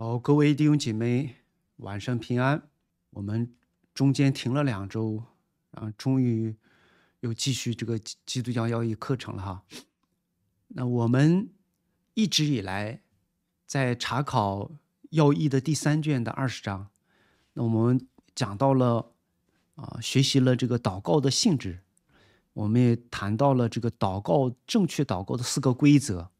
好，各位弟兄姐妹，晚上平安。我们中间停了2周，终于又继续这个基督教要义课程了哈。那我们一直以来在查考要义的第3卷的20章，那我们讲到了学习了这个祷告的性质，我们也谈到了这个祷告正确祷告的4个规则。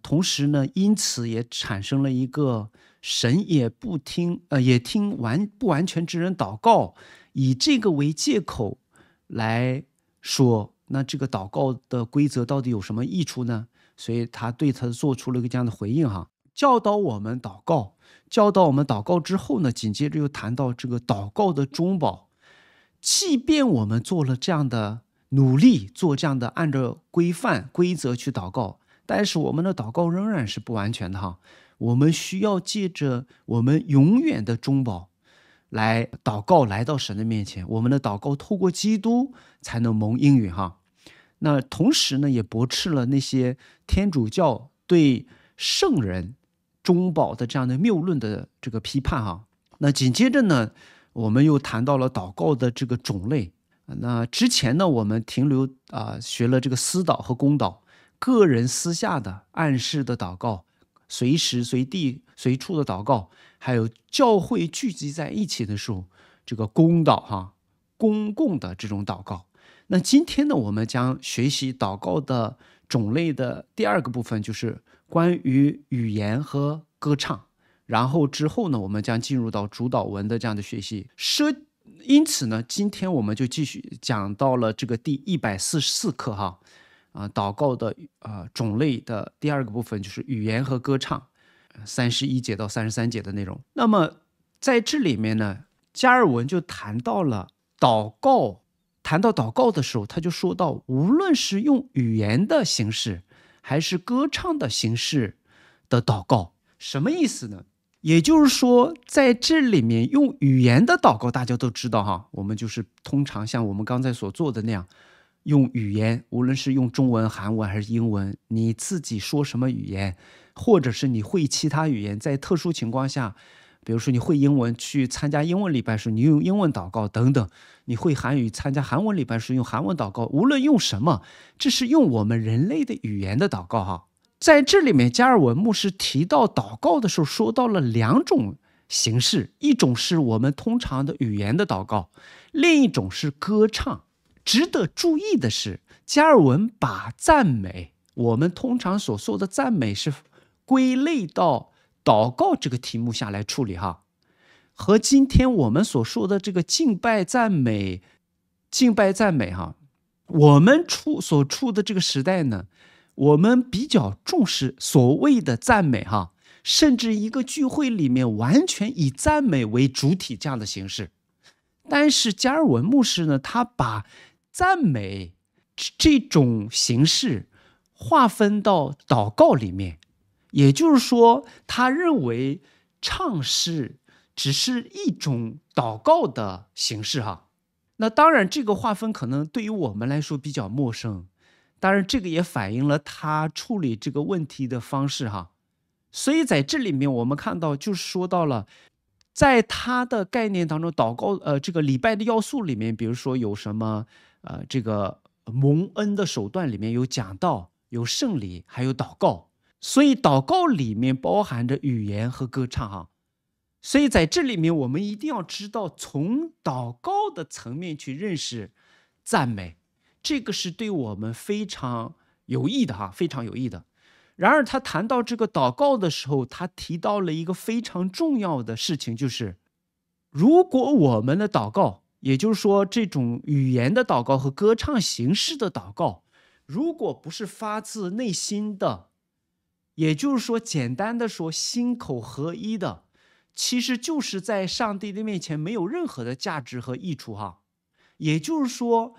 同时呢，因此也产生了一个神也不听，也听不完全之人祷告，以这个为借口来说，那这个祷告的规则到底有什么益处呢？所以他对他做出了一个这样的回应哈，教导我们祷告，教导我们祷告之后呢，紧接着又谈到这个祷告的中保，即便我们做了这样的努力，做这样的按照规范规则去祷告。但是我们的祷告仍然是不完全的哈，我们需要借着我们永远的中保来祷告，来到神的面前。我们的祷告透过基督才能蒙应允哈。那同时呢，也驳斥了那些天主教对圣人中保的这样的谬论的这个批判哈。那紧接着呢，我们又谈到了祷告的这个种类。那之前呢，我们停留学了这个私祷和公祷。个人私下的暗示的祷告，随时随地随处的祷告，还有教会聚集在一起的时候，这个公祷哈，公共的这种祷告。那今天呢，我们将学习祷告的种类的第2个部分，就是关于语言和歌唱。然后之后呢，我们将进入到主祷文的这样的学习。因此呢，今天我们就继续讲到了这个第144课哈。祷告的种类的第2个部分就是语言和歌唱，31节到33节的内容。那么在这里面呢，加尔文就谈到了祷告，谈到祷告的时候，他就说到，无论是用语言的形式还是歌唱的形式的祷告，什么意思呢？也就是说，在这里面用语言的祷告，大家都知道哈，我们就是通常像我们刚才所做的那样。用语言，无论是用中文、韩文还是英文，你自己说什么语言，或者是你会其他语言，在特殊情况下，比如说你会英文去参加英文礼拜时，你用英文祷告等等；你会韩语参加韩文礼拜时，用韩文祷告。无论用什么，这是用我们人类的语言的祷告哈。在这里面，加尔文牧师提到祷告的时候，说到了2种形式，一种是我们通常的语言的祷告，另一种是歌唱。值得注意的是，加尔文把赞美，我们通常所说的赞美，是归类到祷告这个题目下来处理哈，和今天我们所说的这个敬拜赞美哈，我们所处的这个时代呢，我们比较重视所谓的赞美哈，甚至一个聚会里面完全以赞美为主体这样的形式。但是加尔文牧师呢，他把赞美这种形式划分到祷告里面，也就是说，他认为唱诗只是一种祷告的形式哈。那当然，这个划分可能对于我们来说比较陌生，当然这个也反映了他处理这个问题的方式哈。所以在这里面，我们看到就是说到了。在他的概念当中，祷告这个礼拜的要素里面，比如说有什么这个蒙恩的手段里面有讲道、有圣礼，还有祷告，所以祷告里面包含着语言和歌唱哈。所以在这里面，我们一定要知道，从祷告的层面去认识赞美，这个是对我们非常有益的哈，非常有益的。然而他谈到这个祷告的时候，他提到了一个非常重要的事情，就是如果我们的祷告，也就是说这种语言的祷告和歌唱形式的祷告，如果不是发自内心的，也就是说简单的说心口合一的，其实就是在上帝的面前没有任何的价值和益处哈。也就是说，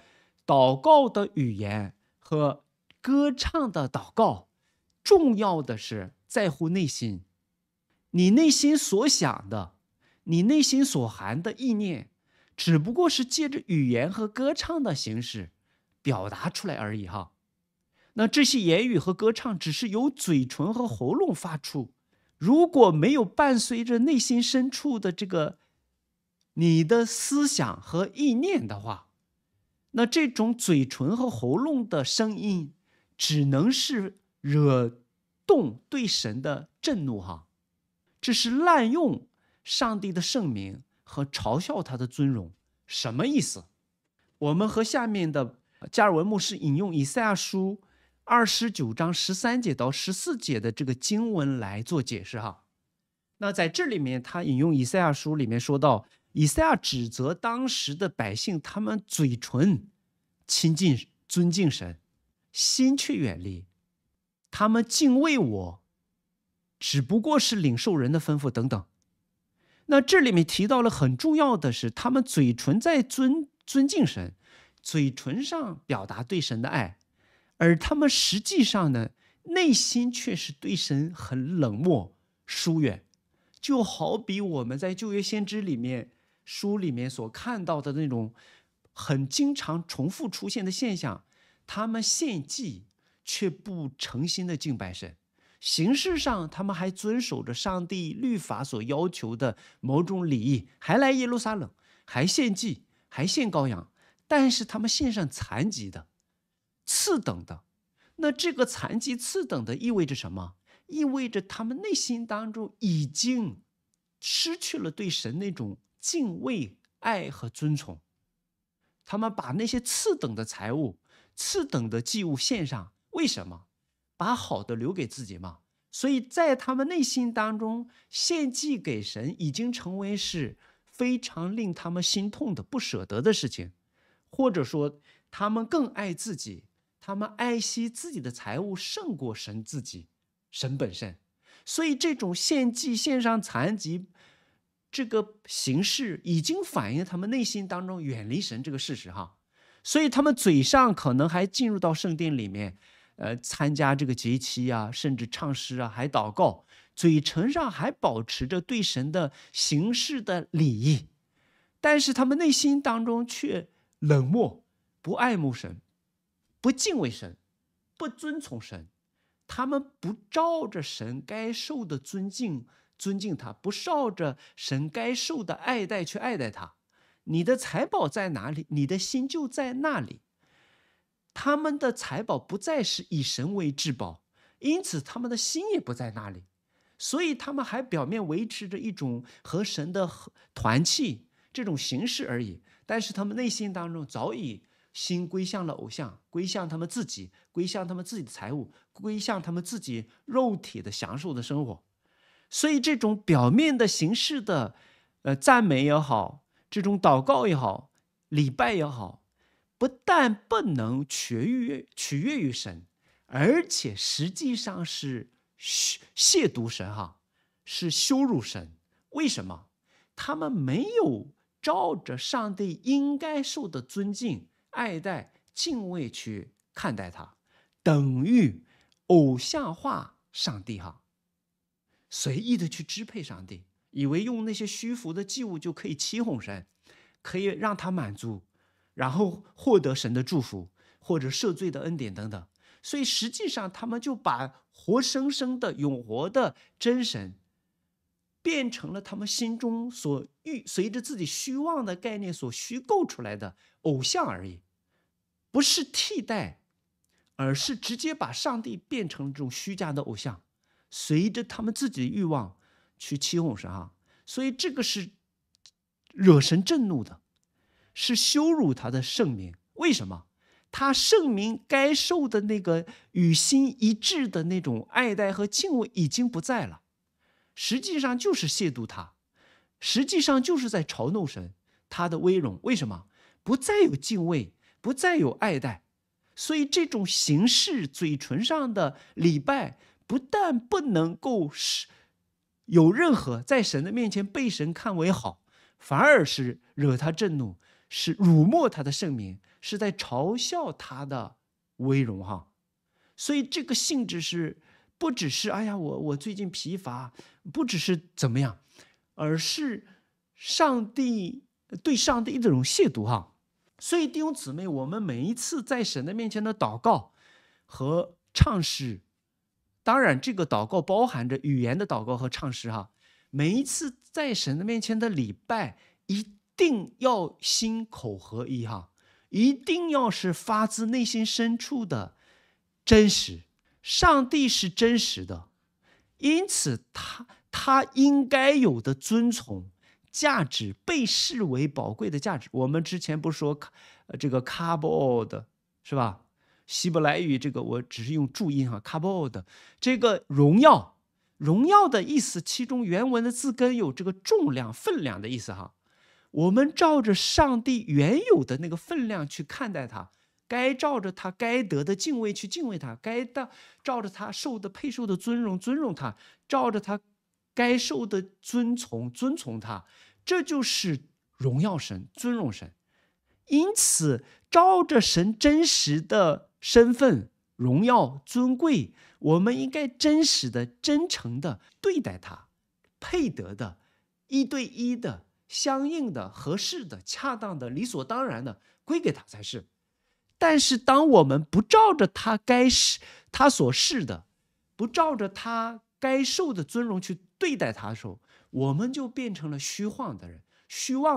祷告的语言和歌唱的祷告，重要的是在乎内心，你内心所想的，你内心所含的意念，只不过是借着语言和歌唱的形式表达出来而已哈。那这些言语和歌唱只是由嘴唇和喉咙发出，如果没有伴随着内心深处的这个你的思想和意念的话，那这种嘴唇和喉咙的声音只能是惹动对神的震怒哈，这是滥用上帝的圣名和嘲笑他的尊荣，什么意思？我们和下面的加尔文牧师引用以赛亚书29章13节到14节的这个经文来做解释哈。那在这里面，他引用以赛亚书里面说到，以赛亚指责当时的百姓，他们嘴唇亲近尊敬神，心却远离，他们敬畏我，只不过是领受人的吩咐等等。那这里面提到了很重要的是，他们嘴唇在尊敬神，嘴唇上表达对神的爱，而他们实际上呢，内心却是对神很冷漠疏远，就好比我们在旧约先知里面书里面所看到的那种很经常重复出现的现象，他们献祭却不诚心的敬拜神，形式上他们还遵守着上帝律法所要求的某种礼仪，还来耶路撒冷，还献祭，还献羔羊，但是他们献上残疾的、次等的。那这个残疾次等的意味着什么？意味着他们内心当中已经失去了对神那种敬畏、爱和尊崇，他们把那些次等的财物、次等的祭物献上，为什么？把好的留给自己嘛。所以在他们内心当中，献祭给神已经成为是非常令他们心痛的、不舍得的事情，或者说他们更爱自己，他们爱惜自己的财物胜过神自己、神本身。所以这种献祭、献上残疾这个形式已经反映他们内心当中远离神这个事实哈。所以他们嘴上可能还进入到圣殿里面参加这个节期啊，甚至唱诗啊，还祷告，嘴唇上还保持着对神的形式的礼仪，但是他们内心当中却冷漠，不爱慕神，不敬畏神，不遵从神，他们不照着神该受的尊敬他，不照着神该受的爱戴去爱戴他。你的财宝在哪里，你的心就在那里。他们的财宝不再是以神为至宝，因此他们的心也不在那里，所以他们还表面维持着一种和神的团契这种形式而已，但是他们内心当中早已心归向了偶像，归向他们自己，归向他们自己的财物，归向他们自己肉体的享受的生活。所以这种表面的形式的赞美也好，这种祷告也好，礼拜也好，不但不能取悦于神，而且实际上是亵渎神哈，是羞辱神。为什么？他们没有照着上帝应该受的尊敬、爱戴、敬畏去看待他，等于偶像化上帝哈，随意的去支配上帝，以为用那些虚浮的祭物就可以欺哄神，可以让他满足，然后获得神的祝福或者赦罪的恩典等等。所以实际上他们就把活生生的永活的真神变成了他们心中所随着自己虚妄的概念所虚构出来的偶像而已，不是替代，而是直接把上帝变成这种虚假的偶像，随着他们自己的欲望去欺哄神啊。所以这个是惹神震怒的，是羞辱他的圣名。为什么？他圣名该受的那个与心一致的那种爱戴和敬畏已经不在了，实际上就是亵渎他，实际上就是在嘲弄神他的威荣。为什么？不再有敬畏，不再有爱戴。所以这种形式嘴唇上的礼拜不但不能够有任何在神的面前被神看为好，反而是惹他震怒，是辱没他的圣名，是在嘲笑他的威荣哈。所以这个性质是不只是哎呀我最近疲乏，不只是怎么样，而是对上帝这种亵渎哈。所以弟兄姊妹，我们每一次在神的面前的祷告和唱诗当然，这个祷告包含着语言的祷告和唱诗哈。每一次在神的面前的礼拜，一定要心口合一哈，一定要是发自内心深处的真实。上帝是真实的，因此他应该有的尊崇价值被视为宝贵的价值。我们之前不是说这个 kabod 是吧？希伯来语这个我只是用注音哈 kabod 这个荣耀的意思，其中原文的字根有这个重量、分量的意思哈。我们照着上帝原有的那个分量去看待它，该照着它该得的敬畏去敬畏它，该照着它配受的尊荣它，照着它该受的尊从它，这就是荣耀神、尊荣神。因此，照着神真实的身份、荣耀、尊贵，我们应该真实的、真诚的对待他，配得的、一对一的、相应的、合适的、恰当的、理所当然的归给他才是。但是，当我们不照着他所是的，不照着他该受的尊荣去对待他的时候，我们就变成了虚妄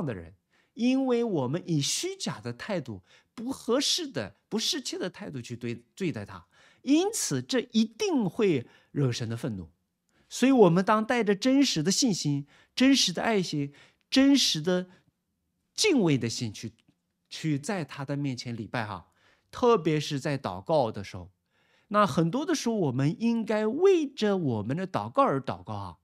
的人。因为我们以虚假的态度、不合适的、不适切的态度去对待他，因此这一定会惹神的愤怒。所以我们当带着真实的信心、真实的爱心、真实的敬畏的心去在他的面前礼拜哈，特别是在祷告的时候。那很多的时候我们应该为着我们的祷告而祷告哈，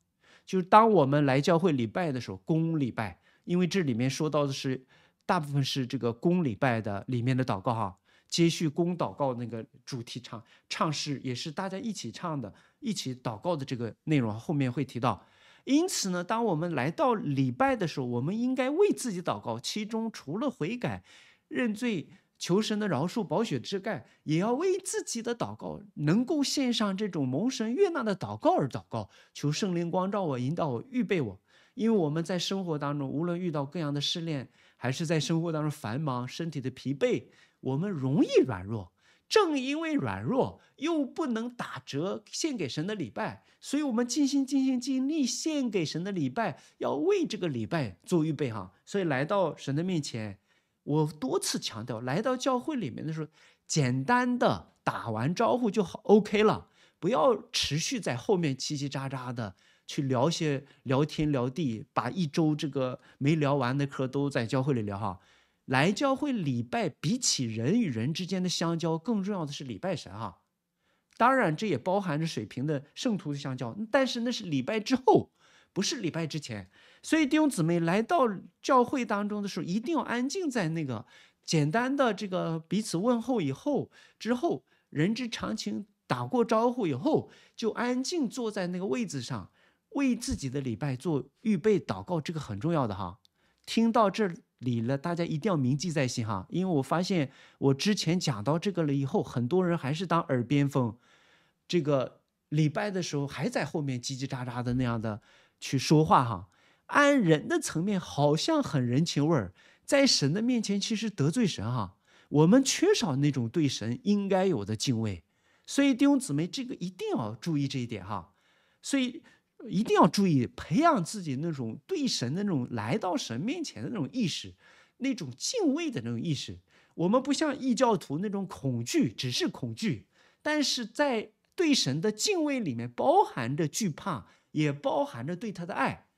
就是当我们来教会礼拜的时候，公礼拜，因为这里面说到的是大部分是这个公礼拜的里面的祷告哈，接续公祷告那个主题唱诗也是大家一起唱的、一起祷告的这个内容，后面会提到。因此呢，当我们来到礼拜的时候，我们应该为自己祷告，其中除了悔改、认罪、求神的饶恕、宝血遮盖，也要为自己的祷告能够献上这种蒙神悦纳的祷告而祷告，求圣灵光照我、引导我、预备我。因为我们在生活当中，无论遇到各样的试炼，还是在生活当中繁忙、身体的疲惫，我们容易软弱。正因为软弱，又不能打折献给神的礼拜，所以我们尽心、尽心、尽力献给神的礼拜，要为这个礼拜做预备哈。所以来到神的面前，我多次强调，来到教会里面的时候，简单的打完招呼就好 OK 了，不要持续在后面叽叽喳喳的去聊天聊地，把一周这个没聊完的课都在教会里聊哈。来教会礼拜，比起人与人之间的相交，更重要的是礼拜神哈。当然，这也包含着水平的圣徒的相交，但是那是礼拜之后，不是礼拜之前。所以弟兄姊妹来到教会当中的时候，一定要安静在那个简单的这个彼此问候之后，人之常情，打过招呼以后，就安静坐在那个位子上，为自己的礼拜做预备祷告，这个很重要的哈。听到这里了，大家一定要铭记在心哈，因为我发现我之前讲到这个了以后，很多人还是当耳边风，这个礼拜的时候还在后面叽叽喳喳的那样的去说话哈。按人的层面好像很人情味儿，在神的面前其实得罪神哈。我们缺少那种对神应该有的敬畏，所以弟兄姊妹这个一定要注意这一点哈。所以一定要注意培养自己那种对神的那种来到神面前的那种意识，那种敬畏的那种意识。我们不像异教徒那种恐惧，只是恐惧，但是在对神的敬畏里面包含着惧怕，也包含着对他的爱，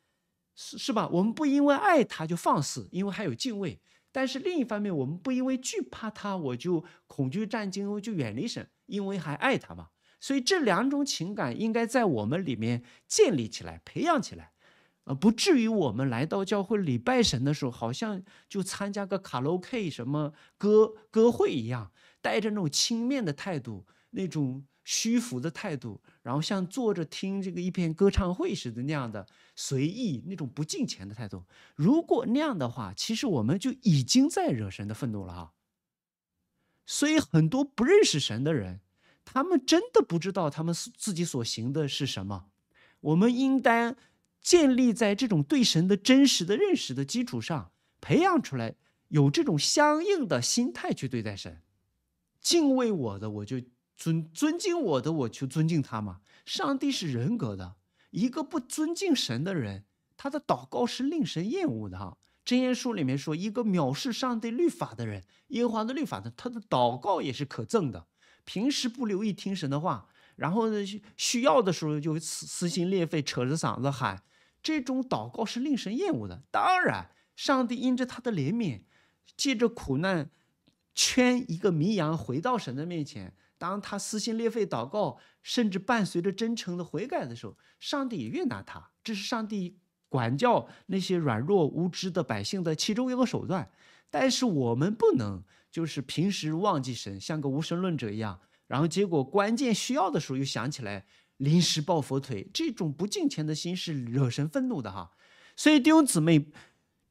是吧？我们不因为爱他就放肆，因为还有敬畏。但是另一方面，我们不因为惧怕他我就恐惧战惊，我就远离神，因为还爱他嘛。所以这两种情感应该在我们里面建立起来、培养起来，不至于我们来到教会礼拜神的时候，好像就参加个卡拉 OK 什么歌会一样，带着那种轻蔑的态度、那种虚浮的态度，然后像坐着听这个一篇歌唱会似的那样的随意、那种不敬虔的态度。如果那样的话，其实我们就已经在惹神的愤怒了哈。所以很多不认识神的人，他们真的不知道他们自己所行的是什么。我们应当建立在这种对神的真实的认识的基础上，培养出来有这种相应的心态去对待神。敬畏我的，我就尊敬我的，我就尊敬他嘛。上帝是人格的，一个不尊敬神的人，他的祷告是令神厌恶的哈。箴言书里面说，一个藐视上帝律法的人，耶和华的律法的，他的祷告也是可憎的。平时不留意听神的话，然后呢，需要的时候就撕心裂肺，扯着嗓子喊，这种祷告是令神厌恶的。当然，上帝因着他的怜悯，借着苦难圈一个迷羊回到神的面前。当他撕心裂肺祷告，甚至伴随着真诚的悔改的时候，上帝也悦纳他。这是上帝管教那些软弱无知的百姓的其中一个手段。但是我们不能就是平时忘记神，像个无神论者一样，然后结果关键需要的时候又想起来临时抱佛腿，这种不敬虔的心是惹神愤怒的哈。所以弟兄姊妹，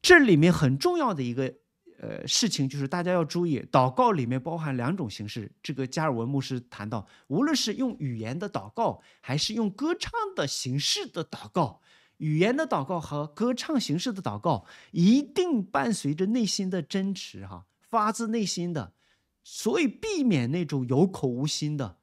这里面很重要的一个事情就是大家要注意，祷告里面包含两种形式。这个加尔文牧师谈到，无论是用语言的祷告，还是用歌唱的形式的祷告，语言的祷告和歌唱形式的祷告一定伴随着内心的真实哈，发自内心的。所以避免那种有口无心的，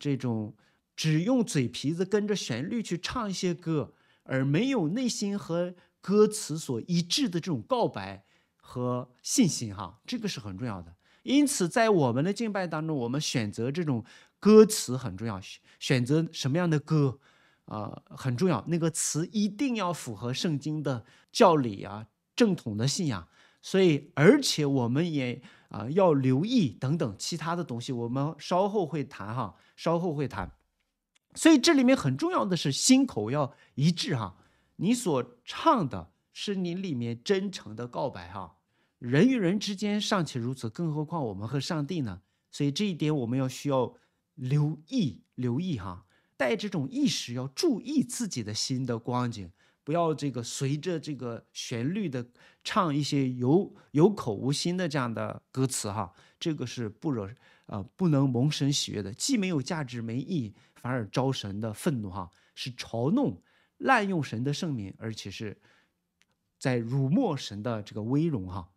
这种只用嘴皮子跟着旋律去唱一些歌，而没有内心和歌词所一致的这种告白和信心哈，这个是很重要的。因此在我们的敬拜当中，我们选择这种歌词很重要，选择什么样的歌很重要，那个词一定要符合圣经的教理啊，正统的信仰。所以而且我们也要留意等等其他的东西，我们稍后会谈哈，稍后会谈。所以这里面很重要的是心口要一致哈，你所唱的是你里面真诚的告白哈，人与人之间尚且如此，更何况我们和上帝呢？所以这一点我们要需要留意哈，带这种意识要注意自己的心的光景，不要这个随着这个旋律的唱一些有口无心的这样的歌词哈，这个是不能蒙神喜悦的，既没有价值没意义，反而招神的愤怒哈，是嘲弄滥用神的圣名，而且是在辱没神的这个威容哈。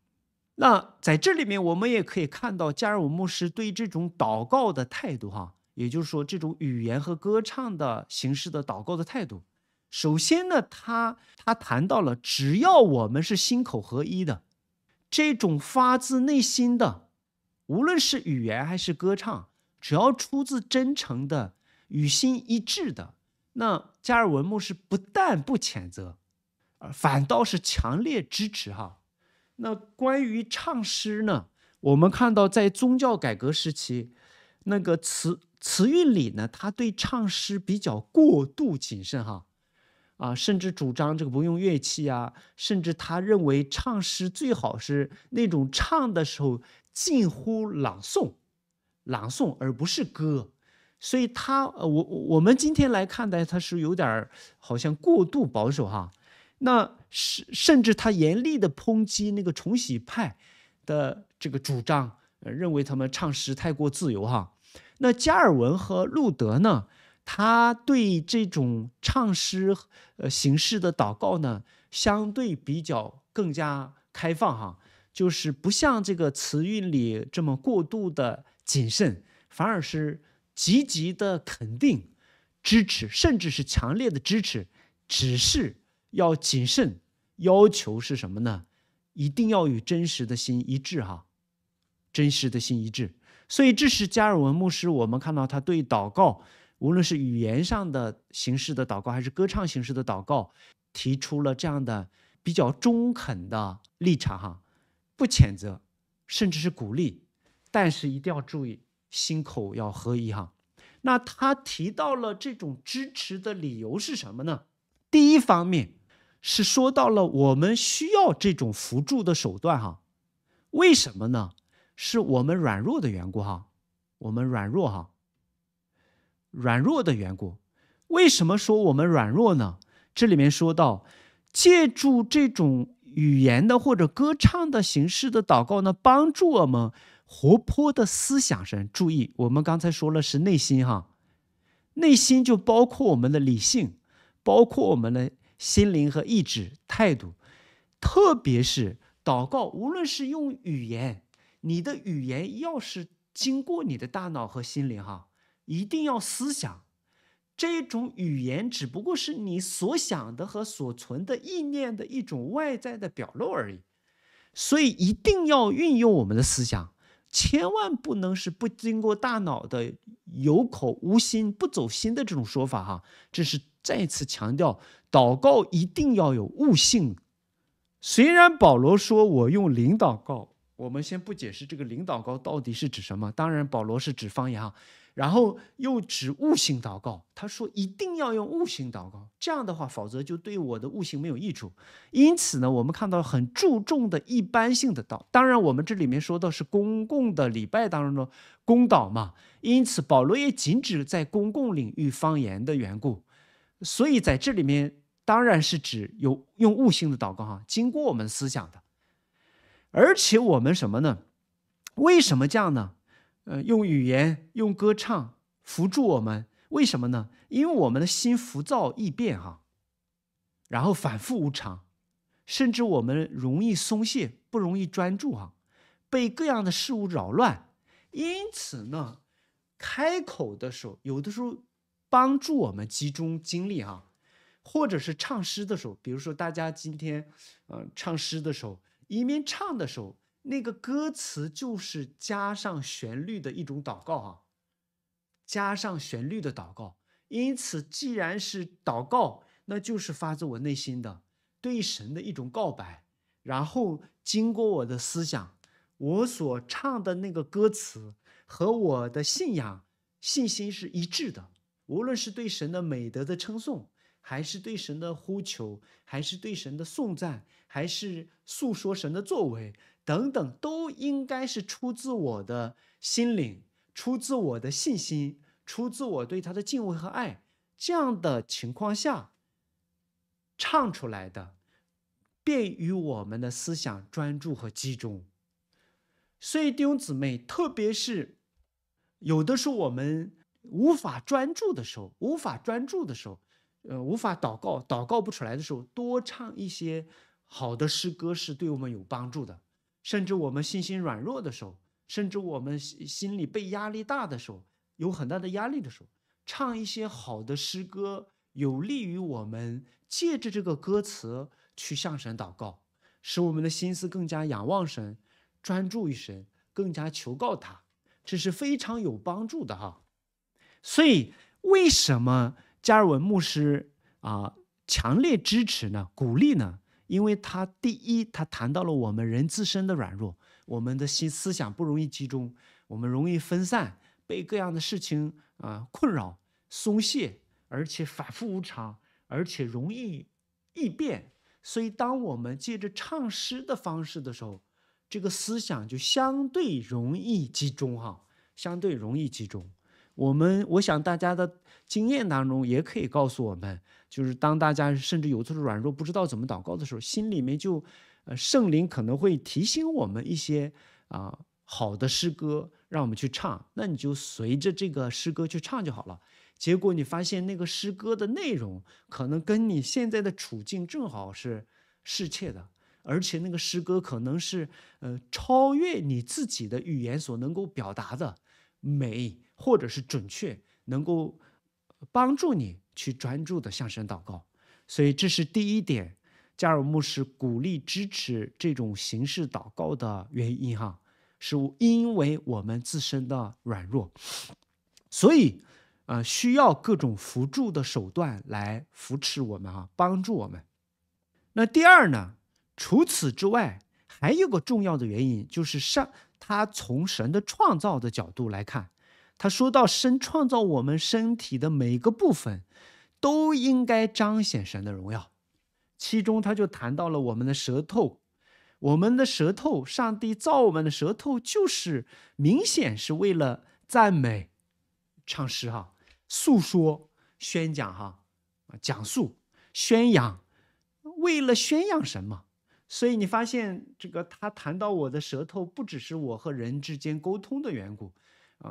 那在这里面我们也可以看到加尔文牧师对这种祷告的态度哈，也就是说这种语言和歌唱的形式的祷告的态度。首先呢，他谈到了，只要我们是心口合一的，这种发自内心的，无论是语言还是歌唱，只要出自真诚的与心一致的，那加尔文牧师不但不谴责，反倒是强烈支持哈。那关于唱诗呢，我们看到在宗教改革时期，那个词语里呢，他对唱诗比较过度谨慎哈，甚至主张这个不用乐器啊，甚至他认为唱诗最好是那种唱的时候近乎朗诵而不是歌。所以我们今天来看待他是有点好像过度保守哈。那甚至他严厉的抨击那个重洗派的这个主张，认为他们唱诗太过自由哈。那加尔文和路德呢，他对这种唱诗形式的祷告呢，相对比较更加开放哈，就是不像这个词韵里这么过度的谨慎，反而是积极的肯定、支持，甚至是强烈的支持，只是要谨慎，要求是什么呢？一定要与真实的心一致哈，真实的心一致。所以这是加尔文牧师，我们看到他对祷告，无论是语言上的形式的祷告，还是歌唱形式的祷告，提出了这样的比较中肯的立场哈，不谴责，甚至是鼓励，但是一定要注意心口要合一哈。那他提到了这种支持的理由是什么呢？第一方面是说到了我们需要这种扶助的手段哈，为什么呢？是我们软弱的缘故哈，我们软弱的缘故。为什么说我们软弱呢？这里面说到，借助这种语言的或者歌唱的形式的祷告呢，帮助我们活泼的思想神。注意，我们刚才说了是内心哈，内心就包括我们的理性，包括我们的心灵和意志态度。特别是祷告，无论是用语言，你的语言要是经过你的大脑和心灵哈，一定要思想。这种语言只不过是你所想的和所存的意念的一种外在的表露而已。所以一定要运用我们的思想，千万不能是不经过大脑的、有口无心、不走心的这种说法哈。这是再次强调，祷告一定要有悟性。虽然保罗说我用灵祷告，我们先不解释这个灵祷告到底是指什么，当然保罗是指方言哈。然后又指悟性祷告，他说一定要用悟性祷告，这样的话，否则就对我的悟性没有益处。因此呢，我们看到很注重的一般性的祷，当然我们这里面说到是公共的礼拜当中的公祷嘛，因此保罗也禁止在公共领域方言的缘故，所以在这里面当然是指有用悟性的祷告哈，经过我们思想的，而且我们什么呢？为什么这样呢？用语言、用歌唱扶助我们，为什么呢？因为我们的心浮躁易变哈，然后反复无常，甚至我们容易松懈，不容易专注哈，被各样的事物扰乱。因此呢，开口的时候，有的时候帮助我们集中精力哈，或者是唱诗的时候，比如说大家今天唱诗的时候，一面唱的时候，那个歌词就是加上旋律的一种祷告啊，加上旋律的祷告。因此既然是祷告，那就是发自我内心的对神的一种告白，然后经过我的思想，我所唱的那个歌词和我的信仰信心是一致的，无论是对神的美德的称颂，还是对神的呼求，还是对神的颂赞，还是诉说神的作为等等，都应该是出自我的心灵，出自我的信心，出自我对他的敬畏和爱。这样的情况下唱出来的，便于我们的思想专注和集中。所以弟兄姊妹，特别是有的时候我们无法专注的时候，无法祷告不出来的时候，多唱一些好的诗歌是对我们有帮助的。甚至我们信心软弱的时候，甚至我们心里被压力大的时候，有很大的压力的时候，唱一些好的诗歌，有利于我们借着这个歌词去向神祷告，使我们的心思更加仰望神，专注于神，更加求告他，这是非常有帮助的哈。所以为什么加尔文牧师强烈支持呢？鼓励呢？因为他第一，他谈到了我们人自身的软弱，我们的思想不容易集中，我们容易分散，被各样的事情困扰、松懈，而且反复无常，而且容易异变。所以当我们借着唱诗的方式的时候，这个思想就相对容易集中哈，相对容易集中。我想大家的经验当中也可以告诉我们，就是当大家甚至有的时候软弱不知道怎么祷告的时候，心里面就圣灵可能会提醒我们一些好的诗歌让我们去唱，那你就随着这个诗歌去唱就好了。结果你发现那个诗歌的内容可能跟你现在的处境正好是适切的，而且那个诗歌可能是超越你自己的语言所能够表达的美，或者是准确，能够帮助你去专注的向神祷告。所以这是第一点，加尔文牧师鼓励支持这种形式祷告的原因哈，是因为我们自身的软弱，所以需要各种辅助的手段来扶持我们哈，帮助我们。那第二呢，除此之外还有个重要的原因，就是他从神的创造的角度来看，他说到神创造我们身体的每个部分都应该彰显神的荣耀。其中他就谈到了我们的舌头，上帝造我们的舌头就是明显是为了赞美、唱诗哈、诉说、宣讲哈、讲述、宣扬，为了宣扬什么？所以你发现这个他谈到我的舌头不只是我和人之间沟通的缘故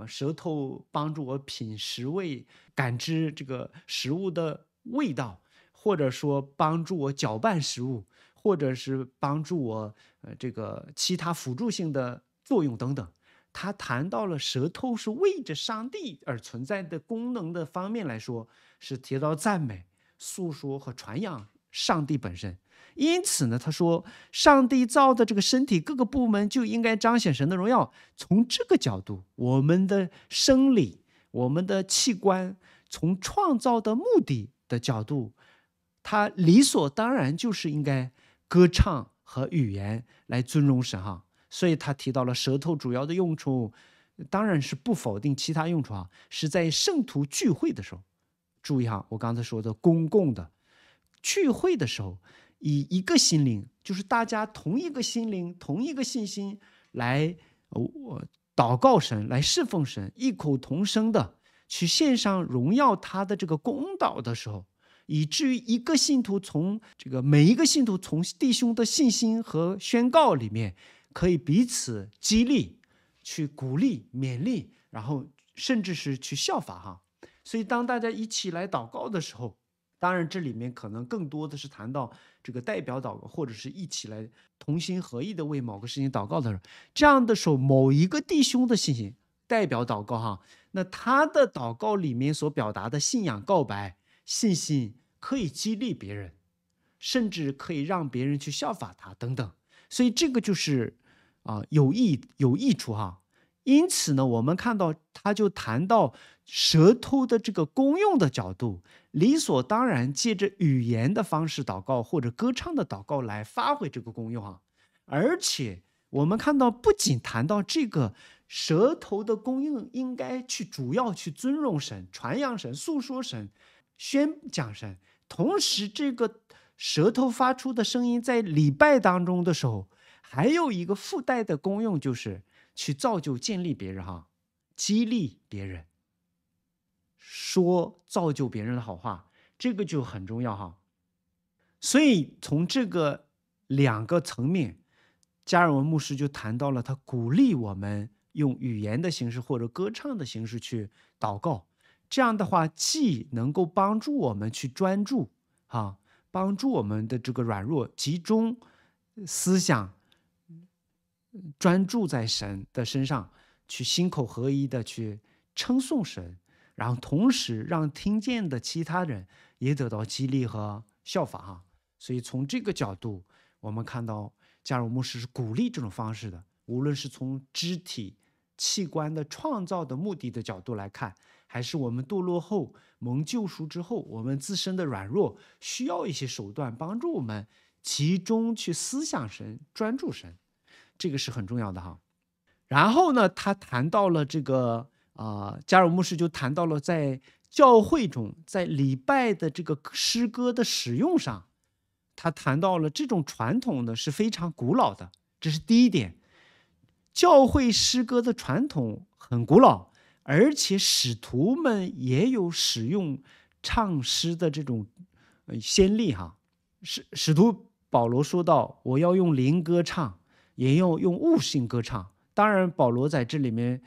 舌头帮助我品食味，感知这个食物的味道，或者说帮助我搅拌食物，或者是帮助我这个其他辅助性的作用等等。他谈到了舌头是为着上帝而存在的功能的方面来说，是提到赞美、诉说和传扬上帝本身。因此呢，他说上帝造的这个身体各个部门就应该彰显神的荣耀。从这个角度，我们的生理、我们的器官，从创造的目的的角度，它理所当然就是应该歌唱和语言来尊荣神哈。所以他提到了舌头主要的用处，当然是不否定其他用处啊，是在圣徒聚会的时候，注意哈，我刚才说的公共的聚会的时候，以一个心灵，就是大家同一个心灵、同一个信心来祷告神、来侍奉神，异口同声的去献上荣耀他的这个公道的时候，以至于一个信徒从这个每一个信徒从弟兄的信心和宣告里面，可以彼此激励、去鼓励、勉励，然后甚至是去效法哈。所以当大家一起来祷告的时候，当然，这里面可能更多的是谈到这个代表祷告，或者是一起来同心合意的为某个事情祷告的时候，这样的时候，某一个弟兄的信心代表祷告哈，那他的祷告里面所表达的信仰告白、信心，可以激励别人，甚至可以让别人去效法他等等。所以这个就是有益处哈。因此呢，我们看到他就谈到舌头的这个功用的角度，理所当然借着语言的方式祷告或者歌唱的祷告来发挥这个功用啊。而且我们看到，不仅谈到这个舌头的功用应该去主要去尊荣神、传扬神、诉说神、宣讲神，同时这个舌头发出的声音在礼拜当中的时候，还有一个附带的功用，就是去造就建立别人哈，激励别人，说造就别人的好话，这个就很重要哈。所以从这个两个层面，加尔文牧师就谈到了他鼓励我们用语言的形式或者歌唱的形式去祷告，这样的话既能够帮助我们去专注哈，帮助我们的这个软弱集中思想，专注在神的身上，去心口合一的去称颂神，然后同时让听见的其他人也得到激励和效法哈。所以从这个角度，我们看到加尔文牧师是鼓励这种方式的，无论是从肢体器官的创造的目的的角度来看，还是我们堕落后蒙救赎之后，我们自身的软弱需要一些手段帮助我们集中去思想神、专注神，这个是很重要的哈。然后呢，他谈到了这个加尔文牧师就谈到了在教会中在礼拜的这个诗歌的使用上，他谈到了这种传统呢是非常古老的，这是第一点。教会诗歌的传统很古老，而且使徒们也有使用唱诗的这种先例哈。使徒保罗说到，我要用灵歌唱，也要用悟性歌唱。当然保罗在这里面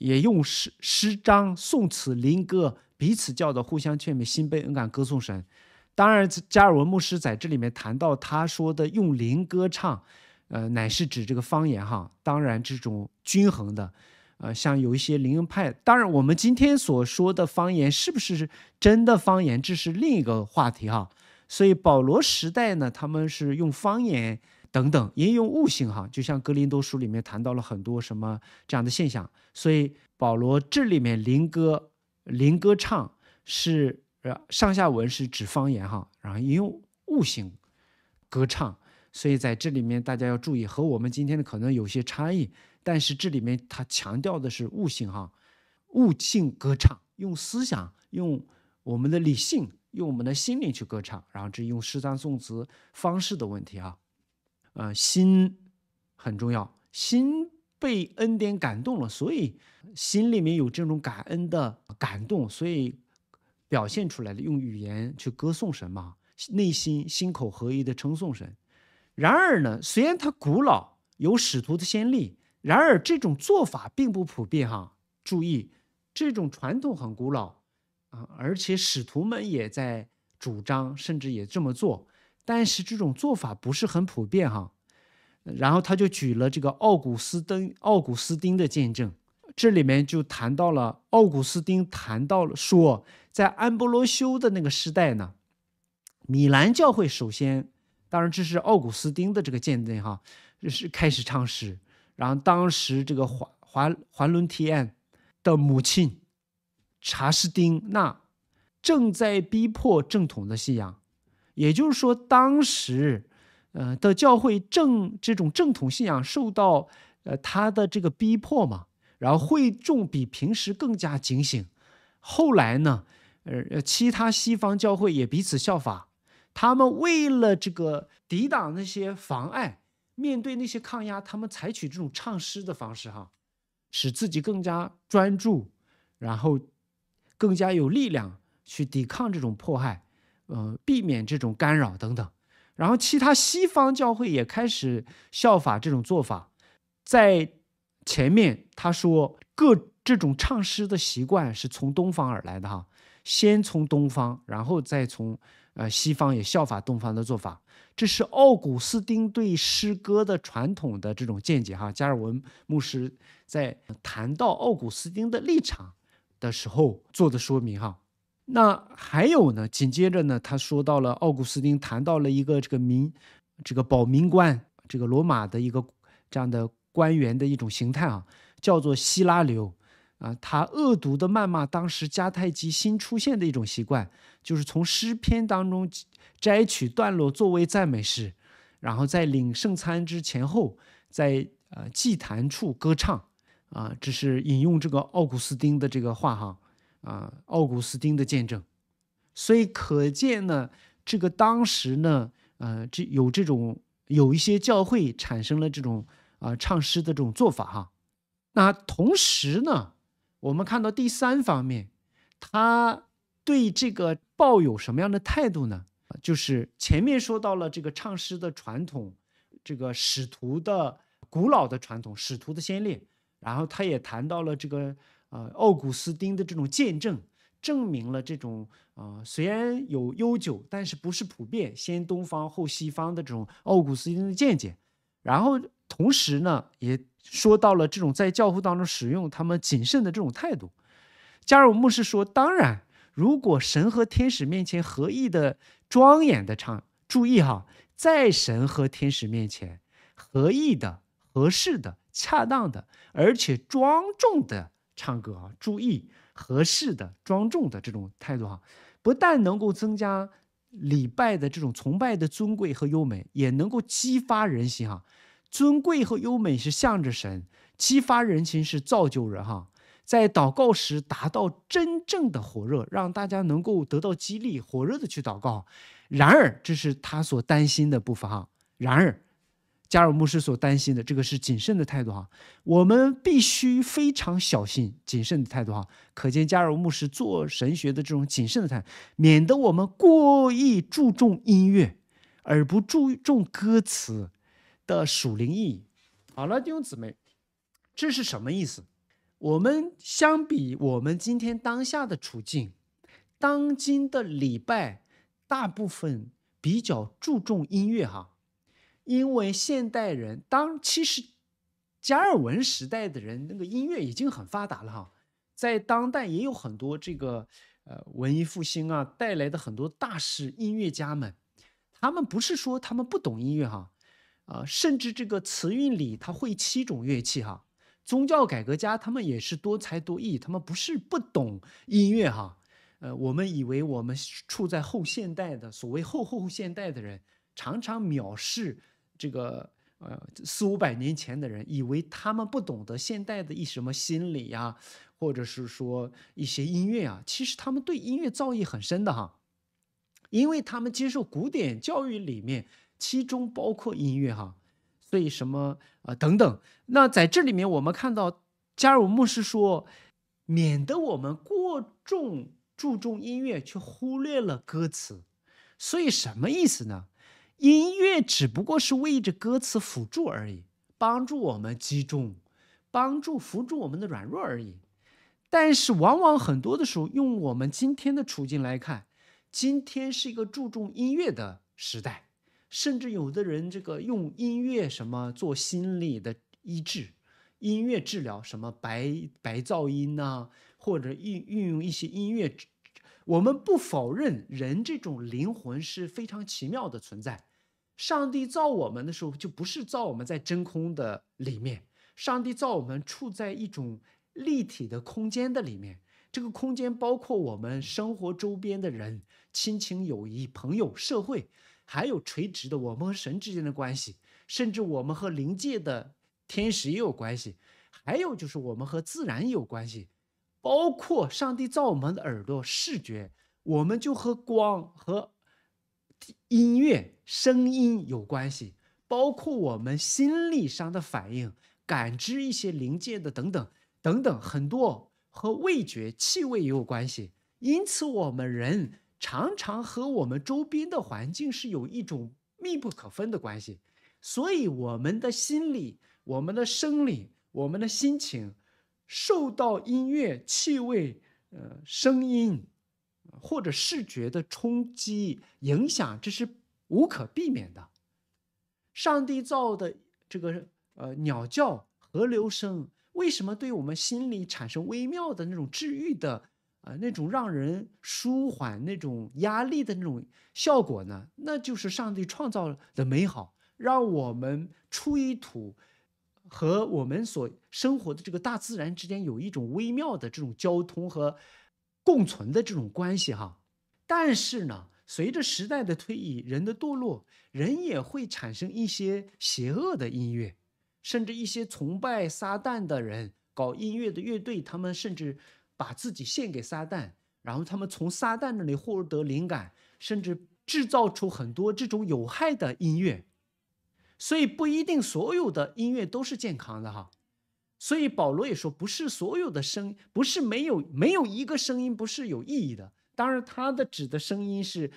也用诗章、颂词、灵歌彼此教导，互相劝勉，心被恩感，歌颂神。当然加尔文牧师在这里面谈到他说的用灵歌唱乃是指这个方言哈。当然这种均衡的像有一些灵恩派，当然我们今天所说的方言是不是真的方言，这是另一个话题哈。所以保罗时代呢，他们是用方言等等，也用悟性哈，就像格林多书里面谈到了很多什么这样的现象。所以保罗这里面灵歌唱是上下文是指方言哈，然后也用悟性歌唱。所以在这里面大家要注意，和我们今天的可能有些差异，但是这里面他强调的是悟性哈，悟性歌唱，用思想，用我们的理性，用我们的心灵去歌唱，然后这用诗章颂词方式的问题啊。心很重要，心被恩典感动了，所以心里面有这种感恩的感动，所以表现出来的用语言去歌颂神嘛，内心心口合一的称颂神。然而呢，虽然它古老有使徒的先例，然而这种做法并不普遍哈。注意，这种传统很古老而且使徒们也在主张，甚至也这么做。但是这种做法不是很普遍哈。然后他就举了这个奥古斯丁的见证，这里面就谈到了奥古斯丁谈到了说，在安波罗修的那个时代呢，米兰教会首先，当然这是奥古斯丁的这个见证哈，是开始唱诗，然后当时这个华伦提安的母亲查士丁娜正在逼迫正统的信仰，也就是说当时的教会这种正统信仰受到他的这个逼迫嘛，然后会众比平时更加警醒。后来呢，其他西方教会也彼此效法，他们为了这个抵挡那些妨碍，面对那些抗压，他们采取这种唱诗的方式哈，使自己更加专注，然后更加有力量去抵抗这种迫害，避免这种干扰等等。然后其他西方教会也开始效法这种做法。在前面他说各这种唱诗的习惯是从东方而来的哈，先从东方，然后再从西方也效法东方的做法。这是奥古斯丁对诗歌的传统的这种见解哈。加尔文牧师在谈到奥古斯丁的立场的时候做的说明哈。那还有呢，紧接着呢，他说到了奥古斯丁谈到了一个这个保民官，这个罗马的一个这样的官员的一种形态啊，叫做希拉流啊，他恶毒的谩骂当时迦太基新出现的一种习惯，就是从诗篇当中摘取段落作为赞美诗，然后在领圣餐之前后，在祭坛处歌唱啊，这是引用这个奥古斯丁的这个话哈。奥古斯丁的见证，所以可见呢，这个当时呢，有一些教会产生了这种唱诗的这种做法哈。那同时呢，我们看到第三方面，他对这个抱有什么样的态度呢？就是前面说到了这个唱诗的传统，这个使徒的古老的传统，使徒的先烈，然后他也谈到了这个。奥古斯丁的这种见证证明了这种虽然有悠久，但是不是普遍，先东方后西方的这种奥古斯丁的见解。然后同时呢，也说到了这种在教会当中使用他们谨慎的这种态度。加尔文牧师说，当然，如果神和天使面前合意的庄严的唱，注意哈，在神和天使面前合意的、合适的、恰当的，而且庄重的。唱歌啊，注意合适的、庄重的这种态度啊，不但能够增加礼拜的这种崇拜的尊贵和优美，也能够激发人心哈。尊贵和优美是向着神，激发人心是造就人哈。在祷告时达到真正的火热，让大家能够得到激励，火热的去祷告。然而，这是他所担心的部分哈。然而。加尔牧师所担心的这个是谨慎的态度哈，我们必须非常小心谨慎的态度哈。可见加尔牧师做神学的这种谨慎的态度，免得我们过于注重音乐而不注重歌词的属灵意义。好了，弟兄姊妹，这是什么意思？我们相比我们今天当下的处境，当今的礼拜大部分比较注重音乐哈。因为现代人，其实加尔文时代的人，那个音乐已经很发达了哈，在当代也有很多这个文艺复兴啊带来的很多大师音乐家们，他们不是说他们不懂音乐哈，甚至这个词韵里他会7种乐器哈，宗教改革家他们也是多才多艺，他们不是不懂音乐哈，我们以为我们处在后现代的所谓后现代的人，常常藐视。这个400-500年前的人，以为他们不懂得现代的什么心理啊，或者是说一些音乐啊，其实他们对音乐造诣很深的哈，因为他们接受古典教育里面其中包括音乐哈，所以什么等等。那在这里面我们看到加尔文牧师说，免得我们过重注重音乐却忽略了歌词。所以什么意思呢？音乐只不过是为着歌词辅助而已，帮助我们集中，辅助我们的软弱而已。但是往往很多的时候，用我们今天的处境来看，今天是一个注重音乐的时代，甚至有的人这个用音乐什么做心理的医治，音乐治疗什么白噪音呐、啊，或者运用一些音乐。我们不否认人这种灵魂是非常奇妙的存在。上帝造我们的时候，就不是造我们在真空的里面，上帝造我们处在一种立体的空间的里面。这个空间包括我们生活周边的人、亲情、友谊、朋友、社会，还有垂直的我们和神之间的关系，甚至我们和灵界的天使也有关系，还有就是我们和自然也有关系，包括上帝造我们的耳朵、视觉，我们就和光和音乐、声音有关系，包括我们心理上的反应、感知一些灵界的等等等等，很多和味觉、气味也有关系。因此我们人常常和我们周边的环境是有一种密不可分的关系，所以我们的心理、我们的生理、我们的心情受到音乐、气味、声音或者视觉的冲击影响，这是无可避免的。上帝造的这个鸟叫、河流声，为什么对我们心里产生微妙的那种治愈的那种让人舒缓那种压力的那种效果呢？那就是上帝创造的美好，让我们出于土和我们所生活的这个大自然之间有一种微妙的这种交通和共存的这种关系哈。但是呢，随着时代的推移，人的堕落，人也会产生一些邪恶的音乐，甚至一些崇拜撒旦的人，搞音乐的乐队，他们甚至把自己献给撒旦，然后他们从撒旦那里获得灵感，甚至制造出很多这种有害的音乐。所以不一定所有的音乐都是健康的哈。所以保罗也说，不是所有的声音，不是没有一个声音不是有意义的。当然他的指的声音是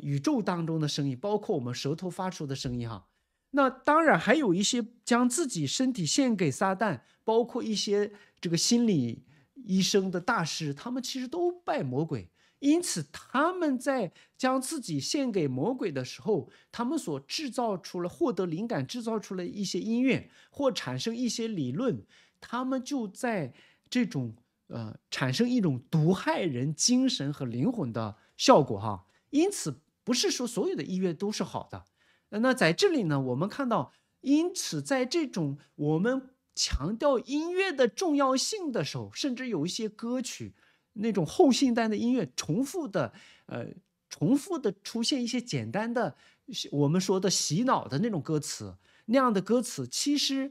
宇宙当中的声音，包括我们舌头发出的声音哈。那当然还有一些将自己身体献给撒旦，包括一些这个心理医生的大师，他们其实都拜魔鬼。因此他们在将自己献给魔鬼的时候，他们所制造出了获得灵感，制造出了一些音乐或产生一些理论，他们就在这种产生一种毒害人精神和灵魂的效果哈。因此不是说所有的音乐都是好的。那在这里呢，我们看到，因此在这种我们强调音乐的重要性的时候，甚至有一些歌曲那种后现代的音乐重复的出现一些简单的我们说的洗脑的那种歌词，那样的歌词其实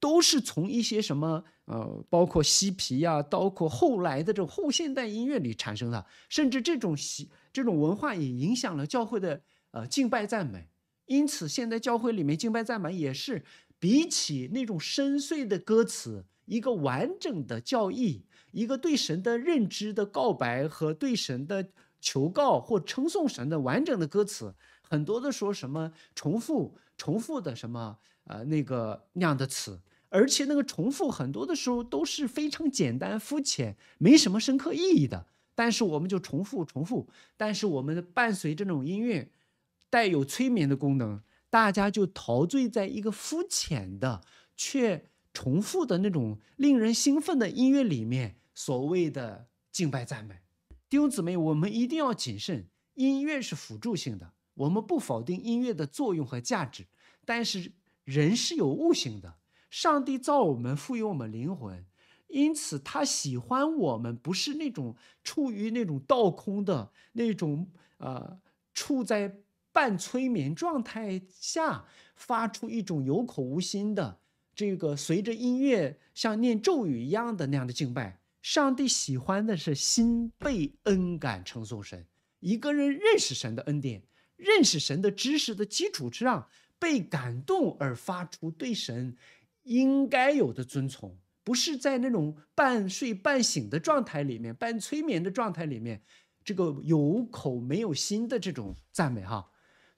都是从一些什么包括嬉皮啊，包括后来的这种后现代音乐里产生的，甚至这种文化也影响了教会的敬拜赞美。因此现在教会里面敬拜赞美也是比起那种深邃的歌词，一个完整的教义，一个对神的认知的告白和对神的求告或称颂神的完整的歌词，很多的说什么重复的什么那样的词，而且那个重复很多的时候都是非常简单肤浅，没什么深刻意义的。但是我们就重复，但是我们伴随这种音乐带有催眠的功能，大家就陶醉在一个肤浅的却重复的那种令人兴奋的音乐里面，所谓的敬拜赞美。弟兄姊妹，我们一定要谨慎，音乐是辅助性的，我们不否定音乐的作用和价值，但是人是有悟性的，上帝造我们，赋予我们灵魂，因此他喜欢我们不是那种处于那种倒空的那种处在半催眠状态下发出一种有口无心的这个随着音乐像念咒语一样的那样的敬拜。上帝喜欢的是心被恩感称颂神，一个人认识神的恩典，认识神的知识的基础之上，被感动而发出对神应该有的尊崇，不是在那种半睡半醒的状态里面，半催眠的状态里面，这个有口没有心的这种赞美哈。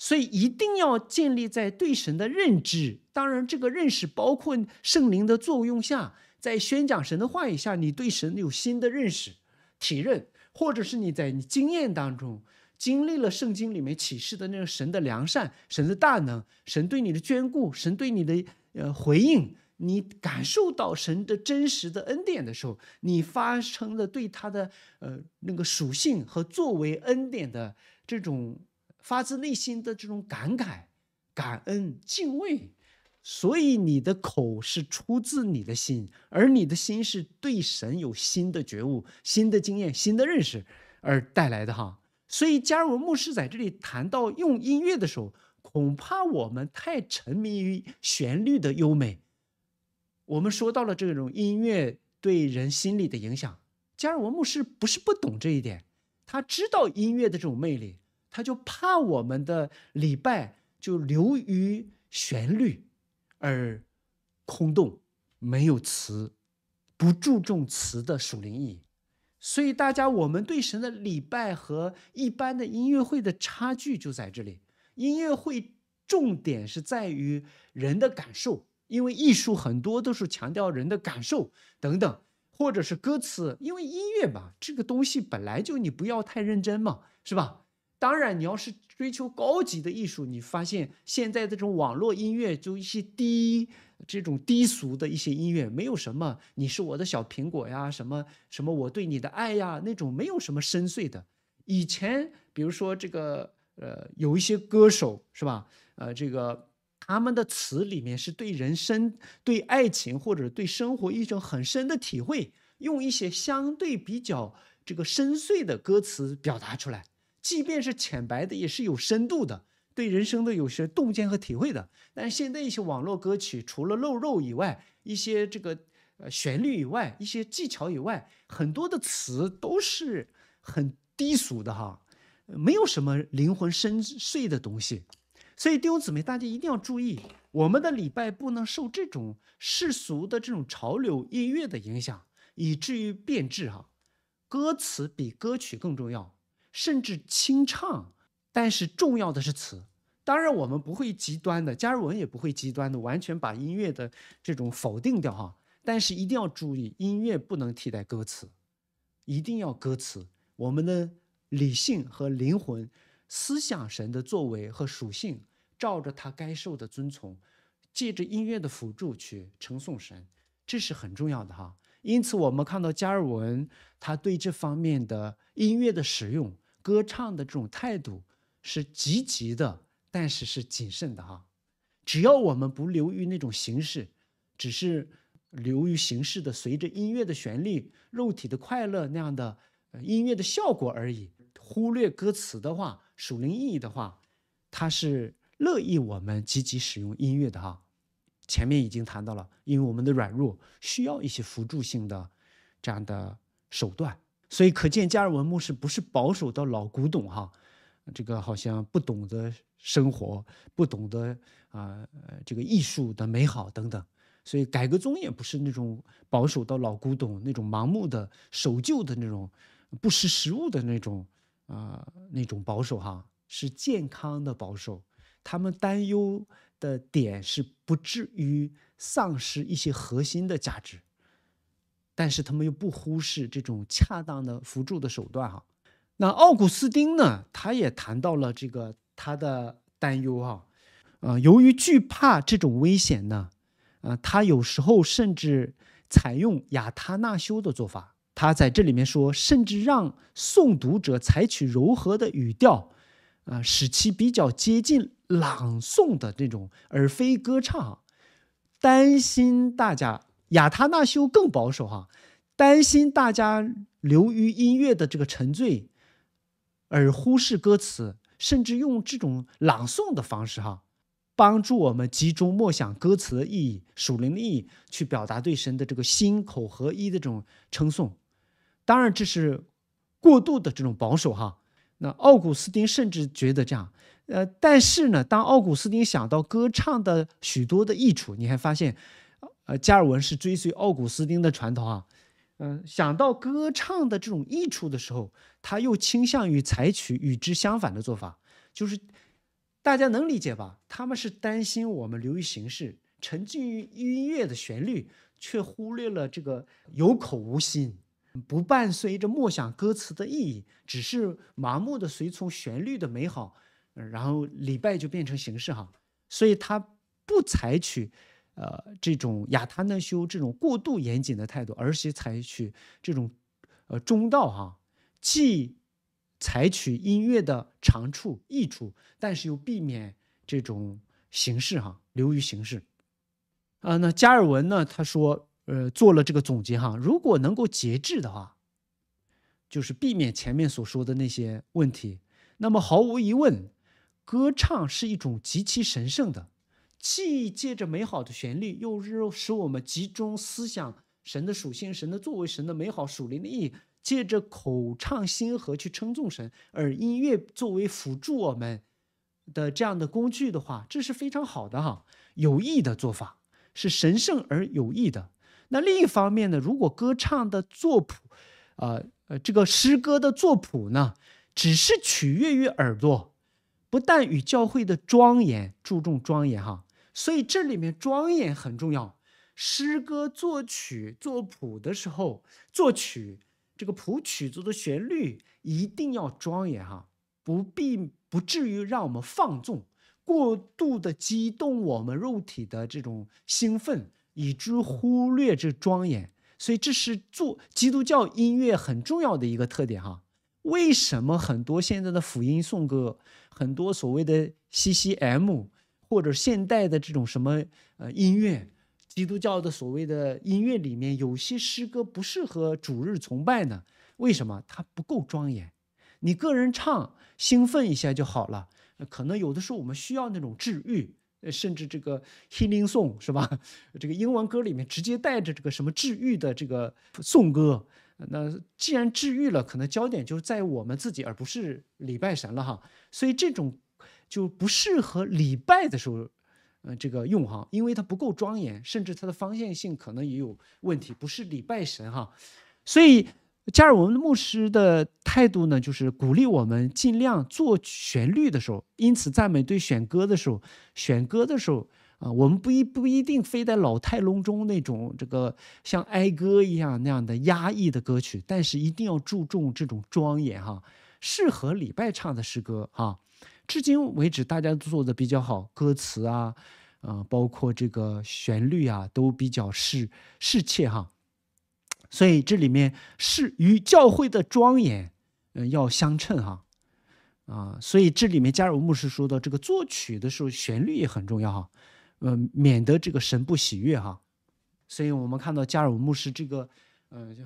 所以一定要建立在对神的认知，当然这个认识包括圣灵的作用下，在宣讲神的话语下，你对神有新的认识体认，或者是你在你经验当中经历了圣经里面启示的那个神的良善、神的大能、神对你的眷顾、神对你的回应，你感受到神的真实的恩典的时候，你发生了对他的那个属性和作为恩典的这种发自内心的这种感慨、感恩、敬畏。所以你的口是出自你的心，而你的心是对神有新的觉悟、新的经验、新的认识而带来的哈。所以加尔文牧师在这里谈到用音乐的时候，恐怕我们太沉迷于旋律的优美。我们说到了这种音乐对人心理的影响，加尔文牧师不是不懂这一点，他知道音乐的这种魅力，他就怕我们的礼拜就流于旋律而空洞，没有词，不注重词的属灵意义。所以大家，我们对神的礼拜和一般的音乐会的差距就在这里。音乐会重点是在于人的感受，因为艺术很多都是强调人的感受等等，或者是歌词，因为音乐嘛，这个东西本来就你不要太认真嘛，是吧？当然，你要是追求高级的艺术，你发现现在这种网络音乐，就一些这种低俗的一些音乐，没有什么你是我的小苹果呀，什么什么我对你的爱呀，那种没有什么深邃的。以前比如说这个有一些歌手是吧，这个他们的词里面是对人生、对爱情或者对生活一种很深的体会，用一些相对比较这个深邃的歌词表达出来。即便是浅白的，也是有深度的，对人生的有些洞见和体会的。但是现在一些网络歌曲，除了露肉以外，一些这个旋律以外，一些技巧以外，很多的词都是很低俗的哈，没有什么灵魂深邃的东西。所以弟兄姊妹，大家一定要注意，我们的礼拜不能受这种世俗的这种潮流音乐的影响，以至于变质哈。歌词比歌曲更重要。甚至清唱，但是重要的是词。当然我们不会极端的，加尔文也不会极端的完全把音乐的这种否定掉哈。但是一定要注意，音乐不能替代歌词，一定要歌词。我们的理性和灵魂思想神的作为和属性，照着他该受的遵从，借着音乐的辅助去称颂神，这是很重要的哈。因此我们看到加尔文他对这方面的音乐的使用、歌唱的这种态度是积极的，但是是谨慎的哈。只要我们不流于那种形式，只是流于形式的随着音乐的旋律、肉体的快乐那样的音乐的效果而已，忽略歌词的话、属灵意义的话，他是乐意我们积极使用音乐的哈。前面已经谈到了，因为我们的软弱需要一些辅助性的这样的手段，所以可见加尔文牧师不是保守到老古董哈，这个好像不懂得生活，不懂得这个艺术的美好等等。所以改革宗也不是那种保守到老古董那种盲目的守旧的那种不识时务的那种保守哈，是健康的保守。他们担忧的点是不至于丧失一些核心的价值，但是他们又不忽视这种恰当的辅助的手段哈。那奥古斯丁呢，他也谈到了这个他的担忧哈，由于惧怕这种危险呢，他有时候甚至采用亚他那修的做法。他在这里面说，甚至让诵读者采取柔和的语调，使其比较接近朗诵的那种，而非歌唱。担心大家，亚他那修更保守哈，担心大家流于音乐的这个沉醉，而忽视歌词，甚至用这种朗诵的方式哈，帮助我们集中默想歌词的意义、属灵的意义，去表达对神的这个心口合一的这种称颂。当然，这是过度的这种保守哈。那奥古斯丁甚至觉得这样，但是呢，当奥古斯丁想到歌唱的许多的益处，你还发现，加尔文是追随奥古斯丁的传统啊，想到歌唱的这种益处的时候，他又倾向于采取与之相反的做法，就是大家能理解吧？他们是担心我们流于形式，沉浸于音乐的旋律，却忽略了这个有口无心，不伴随着默想歌词的意义，只是盲目的随从旋律的美好，然后礼拜就变成形式哈。所以他不采取这种亚他那修这种过度严谨的态度，而是采取这种中道哈，既采取音乐的长处益处，但是又避免这种形式哈，流于形式。那加尔文呢，他说。做了这个总结哈，如果能够节制的话，就是避免前面所说的那些问题。那么毫无疑问，歌唱是一种极其神圣的，既借着美好的旋律，又使我们集中思想神的属性、神的作为、神的美好属灵的意义，借着口唱心和去称颂神。而音乐作为辅助我们的这样的工具的话，这是非常好的哈，有益的做法，是神圣而有益的。那另一方面呢，如果歌唱的作谱，这个诗歌的作谱呢，只是取悦于耳朵，不但与教会的庄严注重庄严哈，所以这里面庄严很重要。诗歌作曲作谱的时候，作曲这个谱曲子的旋律一定要庄严哈，不至于让我们放纵，过度的激动我们肉体的这种兴奋。以致忽略这庄严，所以这是做基督教音乐很重要的一个特点哈。为什么很多现在的福音颂歌，很多所谓的 CCM 或者现代的这种什么音乐，基督教的所谓的音乐里面有些诗歌不适合主日崇拜呢？为什么？它不够庄严。你个人唱兴奋一下就好了，可能有的时候我们需要那种治愈。甚至这个 healing song 是吧？这个英文歌里面直接带着这个什么治愈的这个颂歌。那既然治愈了，可能焦点就是在我们自己，而不是礼拜神了哈。所以这种就不适合礼拜的时候，这个用哈，因为它不够庄严，甚至它的方向性可能也有问题，不是礼拜神哈。所以加尔文牧师的态度呢，就是鼓励我们尽量做旋律的时候，因此赞美队选歌的时候啊，我们不一定非得老态龙钟那种这个像哀歌一样那样的压抑的歌曲，但是一定要注重这种庄严哈，适合礼拜唱的诗歌哈。至今为止大家做的比较好，歌词啊，包括这个旋律啊，都比较适切哈。所以这里面是与教会的庄严，要相称哈，所以这里面加尔文牧师说到这个作曲的时候，旋律也很重要哈，免得这个神不喜悦哈。所以我们看到加尔文牧师这个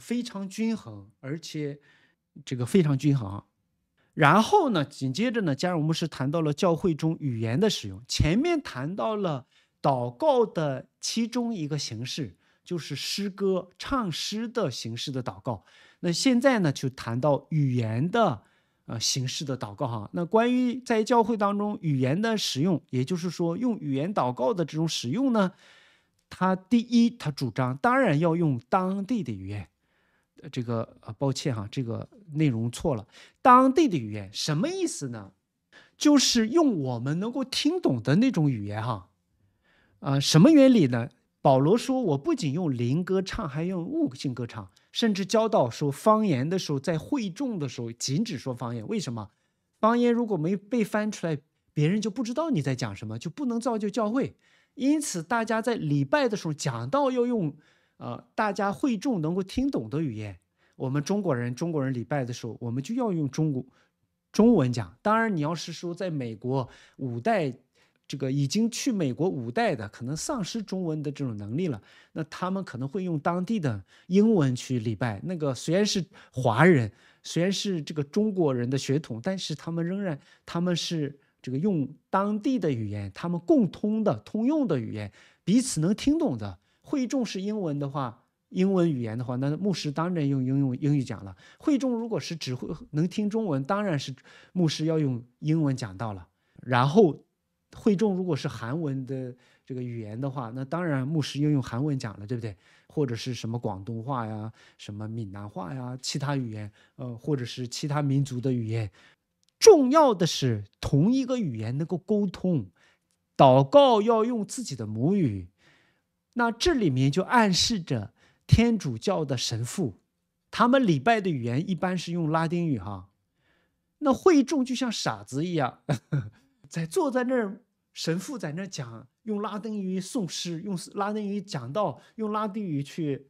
非常均衡，而且这个非常均衡哈。然后呢，紧接着呢，加尔文牧师谈到了教会中语言的使用，前面谈到了祷告的其中一个形式。就是诗歌唱诗的形式的祷告，那现在呢就谈到语言的形式的祷告哈。那关于在教会当中语言的使用，也就是说用语言祷告的这种使用呢，他主张当然要用当地的语言。这个抱歉哈，这个内容错了。当地的语言什么意思呢？就是用我们能够听懂的那种语言哈。什么原理呢？保罗说：“我不仅用灵歌唱，还用悟性歌唱。”甚至教导说方言的时候，在会众的时候禁止说方言。为什么？方言如果没被翻出来，别人就不知道你在讲什么，就不能造就教会。因此，大家在礼拜的时候讲到要用大家会众能够听懂的语言。我们中国人礼拜的时候，我们就要用中文讲。当然，你要是说在美国五代。这个已经去美国五代的，可能丧失中文的这种能力了，那他们可能会用当地的英文去礼拜。那个虽然是华人，虽然是这个中国人的血统，但是他们是这个用当地的语言，他们共通的通用的语言，彼此能听懂的。会众是英文语言的话，那牧师当然用英语讲了。会众如果是只会能听中文，当然是牧师要用英文讲到了。然后会众如果是韩文的这个语言的话，那当然牧师又用韩文讲了，对不对？或者是什么广东话呀，什么闽南话呀，其他语言，或者是其他民族的语言。重要的是同一个语言能够沟通，祷告要用自己的母语。那这里面就暗示着天主教的神父，他们礼拜的语言一般是用拉丁语哈。那会众就像傻子一样，在坐在那儿，神父在那儿讲，用拉丁语诵诗，用拉丁语讲道，用拉丁语去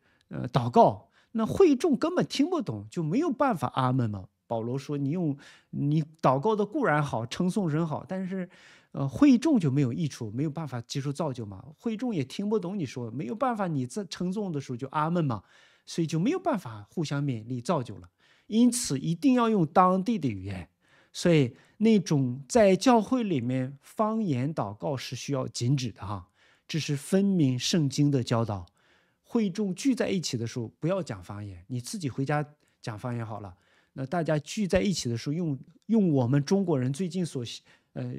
祷告。那会众根本听不懂，就没有办法阿们嘛。保罗说：“你祷告的固然好，称颂人好，但是，会众就没有益处，没有办法接受造就嘛。会众也听不懂你说，没有办法，你在称颂的时候就阿们嘛，所以就没有办法互相勉励造就了。因此，一定要用当地的语言。所以，那种在教会里面方言祷告是需要禁止的哈，这是分明圣经的教导。会众聚在一起的时候，不要讲方言，你自己回家讲方言好了。”那大家聚在一起的时候，用我们中国人最近所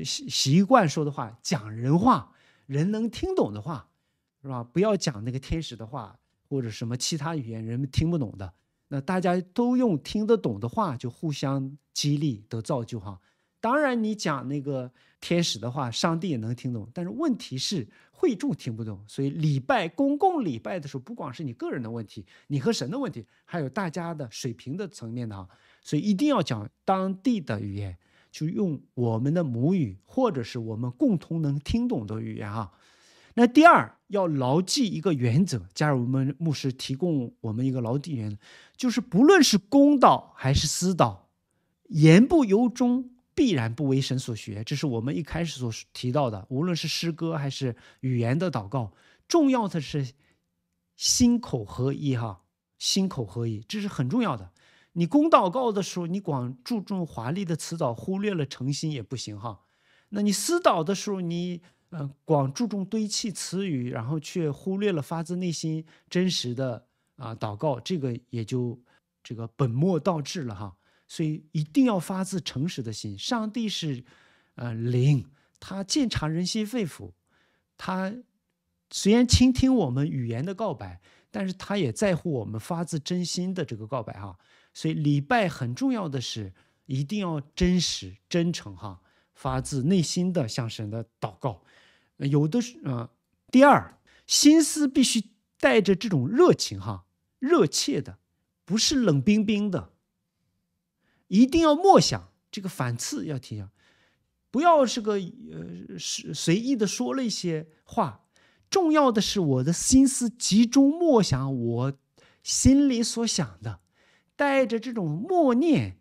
习惯说的话，讲人话，人能听懂的话，是吧？不要讲那个天使的话或者什么其他语言人们听不懂的。那大家都用听得懂的话，就互相激励得造就哈。当然，你讲那个天使的话，上帝也能听懂，但是问题是会众听不懂。所以公共礼拜的时候，不光是你个人的问题，你和神的问题，还有大家的水平的层面的哈。所以一定要讲当地的语言，就用我们的母语或者是我们共同能听懂的语言哈。那第二，要牢记一个原则，加入我们牧师提供我们一个牢记原则，就是不论是公道还是私道，言不由衷，必然不为神所学。这是我们一开始所提到的，无论是诗歌还是语言的祷告，重要的是心口合一哈，心口合一，这是很重要的。你公祷告的时候，你光注重华丽的辞藻，忽略了诚心也不行哈。那你私祷的时候，你光注重堆砌词语，然后却忽略了发自内心真实的祷告，这个也就本末倒置了哈。所以一定要发自诚实的心。上帝是灵，他鉴察人心肺腑，他虽然倾听我们语言的告白，但是他也在乎我们发自真心的这个告白哈。所以礼拜很重要的是一定要真实真诚哈，发自内心的向神的祷告。第二，心思必须带着这种热情哈，热切的，不是冷冰冰的。一定要默想，这个反刺要提醒，不要随意的说了一些话。重要的是我的心思集中默想我心里所想的，带着这种默念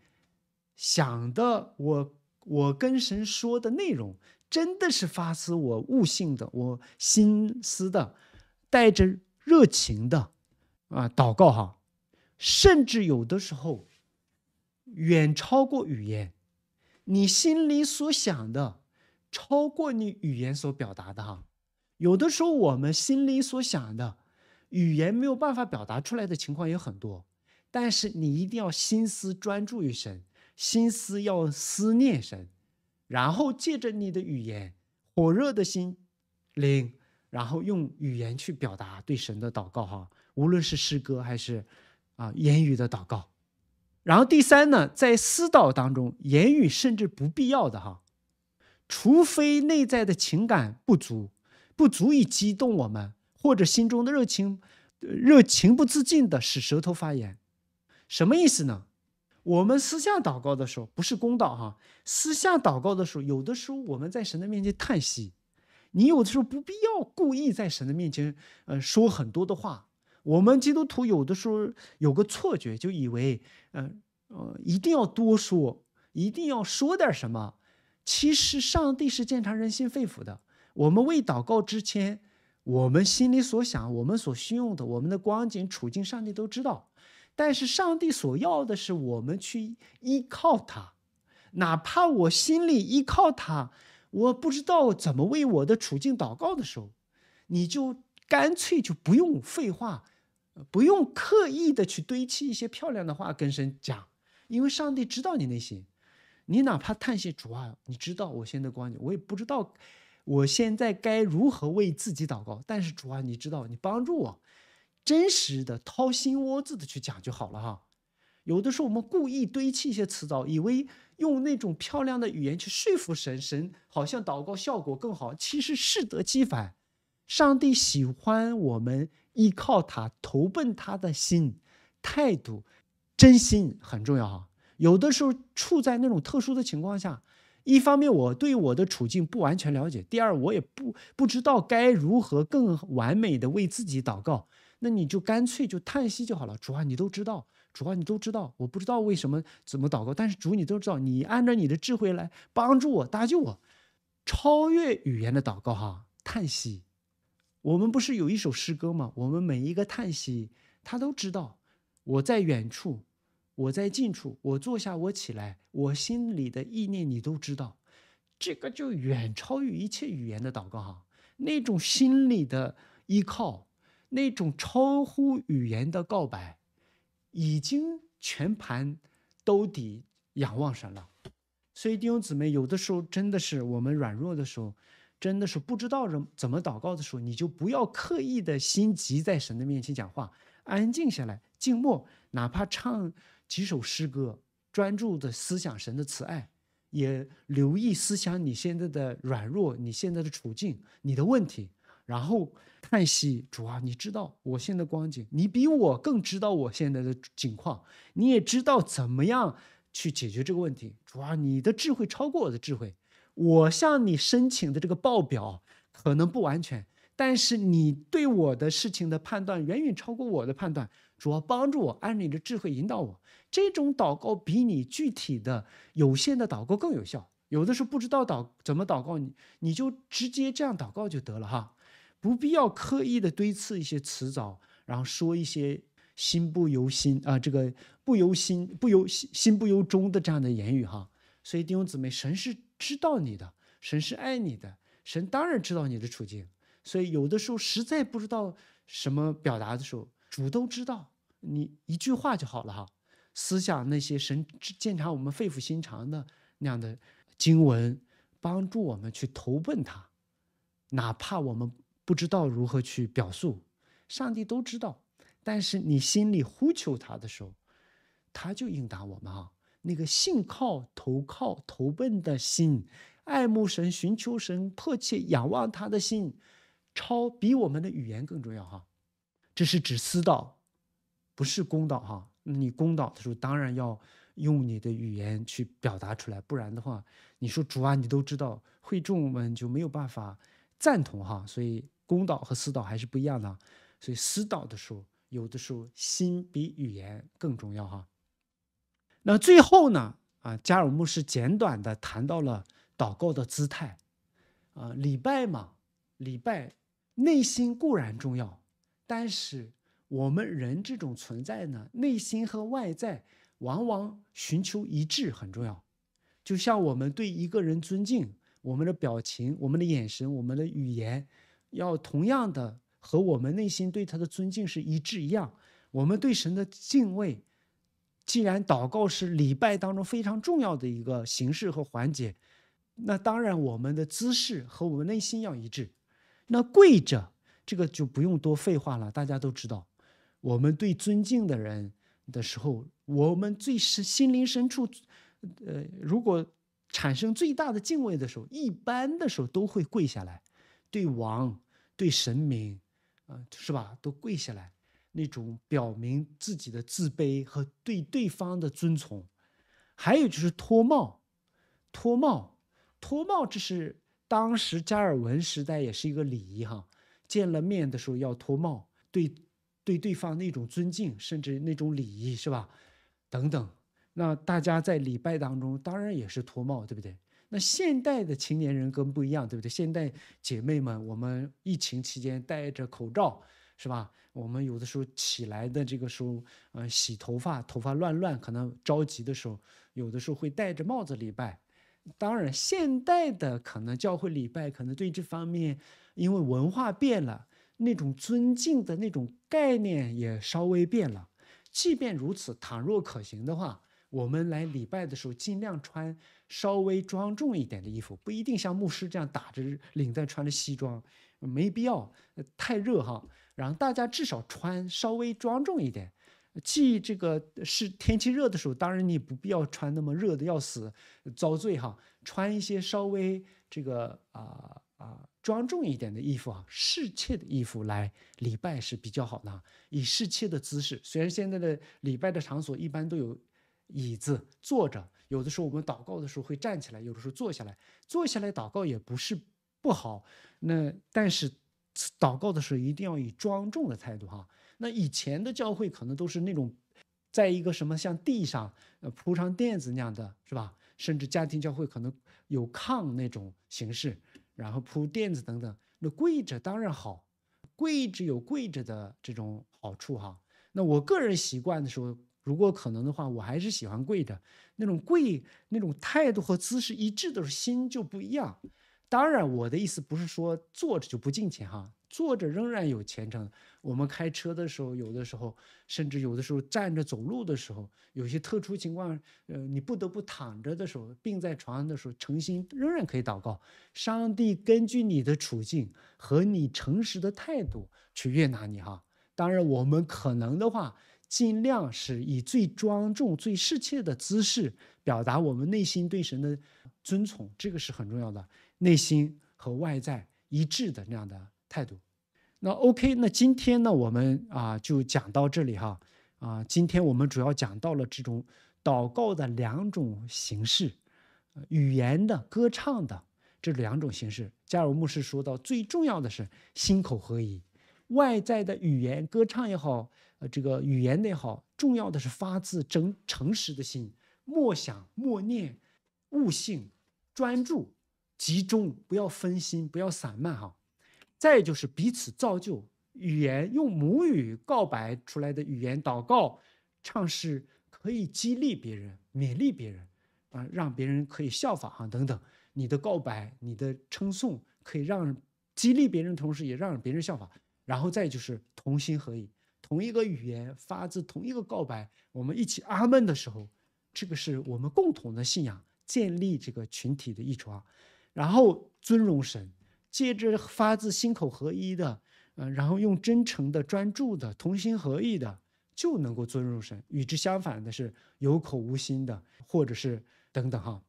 想的我跟神说的内容，真的是发自我悟性的，我心思的，带着热情的祷告哈，甚至有的时候。远超过语言，你心里所想的超过你语言所表达的哈。有的时候我们心里所想的语言没有办法表达出来的情况也很多，但是你一定要心思专注于神，心思要思念神，然后借着你的语言，火热的心灵，然后用语言去表达对神的祷告哈，无论是诗歌还是言语的祷告。然后第三呢，在私道当中，言语甚至不必要的哈，除非内在的情感不足以激动我们，或者心中的热情不自禁的使舌头发言。什么意思呢？我们私下祷告的时候，不是公道哈，私下祷告的时候，有的时候我们在神的面前叹息，你有的时候不必要故意在神的面前说很多的话。我们基督徒有的时候有个错觉，就以为一定要多说，一定要说点什么。其实上帝是鉴察人心肺腑的，我们为祷告之前，我们心里所想，我们所需用的，我们的光景处境，上帝都知道。但是上帝所要的是我们去依靠他，哪怕我心里依靠他，我不知道怎么为我的处境祷告的时候，你就干脆就不用废话，不用刻意的去堆砌一些漂亮的话跟神讲，因为上帝知道你内心。你哪怕叹息，主啊，你知道我现在光景，我也不知道我现在该如何为自己祷告，但是主啊，你知道，你帮助我，真实的掏心窝子的去讲就好了哈。有的时候我们故意堆砌一些词藻，以为用那种漂亮的语言去说服神，神好像祷告效果更好，其实适得其反。上帝喜欢我们依靠他，投奔他的心态度，真心很重要哈。有的时候处在那种特殊的情况下，一方面我对我的处境不完全了解，第二我也不知道该如何更完美的为自己祷告。那你就干脆就叹息就好了，主啊，你都知道，主啊，你都知道，我不知道为什么怎么祷告，但是主你都知道，你按照你的智慧来帮助我，搭救我。超越语言的祷告哈，叹息。我们不是有一首诗歌吗？我们每一个叹息，他都知道。我在远处，我在近处，我坐下，我起来，我心里的意念你都知道。这个就远超于一切语言的祷告哈，那种心理的依靠，那种超乎语言的告白，已经全盘兜底仰望神了。所以弟兄姊妹，有的时候真的是我们软弱的时候，真的是不知道怎么祷告的时候，你就不要刻意的心急在神的面前讲话，安静下来，静默，哪怕唱几首诗歌，专注的思想神的慈爱，也留意思想你现在的软弱，你现在的处境，你的问题，然后叹息，主啊，你知道我现在的光景，你比我更知道我现在的境况，你也知道怎么样去解决这个问题。主啊，你的智慧超过我的智慧，我向你申请的这个报表可能不完全，但是你对我的事情的判断远远超过我的判断，主啊，帮助我，按你的智慧引导我。这种祷告比你具体的有限的祷告更有效。有的时候不知道怎么祷告，你就直接这样祷告就得了哈，不必要刻意的堆砌一些词藻，然后说一些心不由心啊，这个心不由衷的这样的言语哈。所以弟兄姊妹，神是知道你的，神是爱你的，神当然知道你的处境。所以有的时候实在不知道什么表达的时候，主都知道，你一句话就好了哈。思想那些神鉴察我们肺腑心肠的那样的经文，帮助我们去投奔他，哪怕我们不知道如何去表述，上帝都知道。但是你心里呼求他的时候，他就应答我们啊。那个信靠、投奔的心，爱慕神、寻求神、迫切仰望他的心，比我们的语言更重要哈。这是指私道，不是公道哈。你公道的时候，当然要用你的语言去表达出来，不然的话，你说主啊，你都知道，会众们就没有办法赞同哈。所以公道和私道还是不一样的。所以私道的时候，有的时候心比语言更重要哈。那最后呢，加尔牧师简短的谈到了祷告的姿态啊，礼拜嘛，礼拜内心固然重要，但是我们人这种存在呢，内心和外在往往寻求一致很重要。就像我们对一个人尊敬，我们的表情、我们的眼神、我们的语言，要同样的和我们内心对他的尊敬是一致一样。我们对神的敬畏，既然祷告是礼拜当中非常重要的一个形式和环节，那当然我们的姿势和我们内心要一致。那跪着，这个就不用多废话了，大家都知道。我们对尊敬的人的时候，我们最心灵深处如果产生最大的敬畏的时候，一般的时候都会跪下来，对王、对神明是吧，都跪下来，那种表明自己的自卑和对对方的尊崇。还有就是脱帽，这是当时加尔文时代也是一个礼仪哈。见了面的时候要脱帽，对对方那种尊敬，甚至那种礼仪是吧，等等。那大家在礼拜当中当然也是脱帽，对不对？那现代的青年人更不一样，对不对？现代姐妹们，我们疫情期间戴着口罩是吧，我们有的时候起来的这个时候洗头发乱，可能着急的时候，有的时候会戴着帽子礼拜。当然现代的可能教会礼拜可能对这方面，因为文化变了，那种尊敬的那种概念也稍微变了。即便如此，倘若可行的话，我们来礼拜的时候尽量穿稍微庄重一点的衣服，不一定像牧师这样打着领带穿着西装，没必要，太热哈。然后大家至少穿稍微庄重一点，既这个是天气热的时候，当然你不必要穿那么热的要死，遭罪哈，穿一些稍微这个庄重一点的衣服啊，侍妾的衣服来礼拜是比较好的，以侍妾的姿势。虽然现在的礼拜的场所一般都有椅子坐着，有的时候我们祷告的时候会站起来，有的时候坐下来，坐下来祷告也不是不好。那但是祷告的时候一定要以庄重的态度哈。那以前的教会可能都是那种，在一个什么像地上铺上垫子那样的，是吧？甚至家庭教会可能有炕那种形式，然后铺垫子等等。那跪着当然好，跪着有跪着的这种好处哈。那我个人习惯的时候，如果可能的话，我还是喜欢跪着。那种跪那种态度和姿势一致的时候，心就不一样。当然我的意思不是说坐着就不敬虔哈，坐着仍然有虔诚。我们开车的时候，有的时候甚至有的时候站着走路的时候，有些特殊情况，你不得不躺着的时候，病在床上的时候，诚心仍然可以祷告。上帝根据你的处境和你诚实的态度去悦纳你哈。当然我们可能的话，尽量是以最庄重最侍妾的姿势表达我们内心对神的尊崇，这个是很重要的，内心和外在一致的那样的态度。那 OK， 那今天呢我们就讲到这里哈。今天我们主要讲到了这种祷告的两种形式，语言的歌唱的这两种形式。加尔文牧师说到最重要的是心口合一，外在的语言歌唱也好，这个语言也好，重要的是发自诚实的心，默想默念，悟性专注集中，不要分心，不要散漫哈。再就是彼此造就，语言用母语告白出来的语言祷告唱诗，可以激励别人，勉励别人，让别人可以效法哈等等。你的告白你的称颂可以让激励别人，同时也让别人效法。然后再就是同心合意，同一个语言发自同一个告白，我们一起阿们的时候，这个是我们共同的信仰建立这个群体的益处啊。然后尊荣神，借着发自心口合一的，然后用真诚的专注的同心合意的就能够尊荣神。与之相反的是有口无心的，或者是等等哈。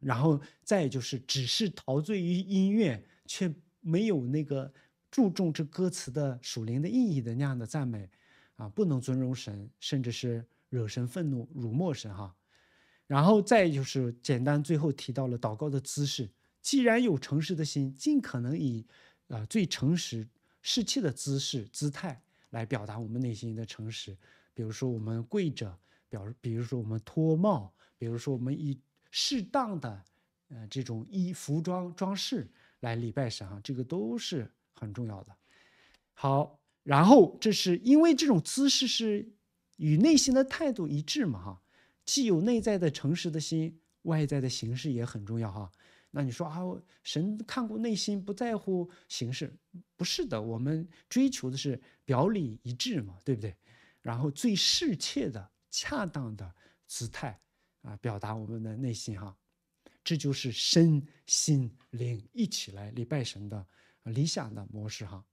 然后再就是只是陶醉于音乐却没有那个注重这歌词的属灵的意义的那样的赞美不能尊荣神，甚至是惹神愤怒辱没神哈。然后再就是简单最后提到了祷告的姿势，既然有诚实的心，尽可能以最诚实侍妾的姿势姿态来表达我们内心的诚实。比如说我们跪着，比如说我们脱帽，比如说我们以适当的这种服装装饰来礼拜神，这个都是很重要的。好，然后这是因为这种姿势是与内心的态度一致嘛哈，既有内在的诚实的心，外在的形式也很重要哈。那你说神看顾内心，不在乎形式，不是的，我们追求的是表里一致嘛，对不对？然后最适切的恰当的姿态表达我们的内心哈。这就是身心灵一起来礼拜神的理想的模式哈。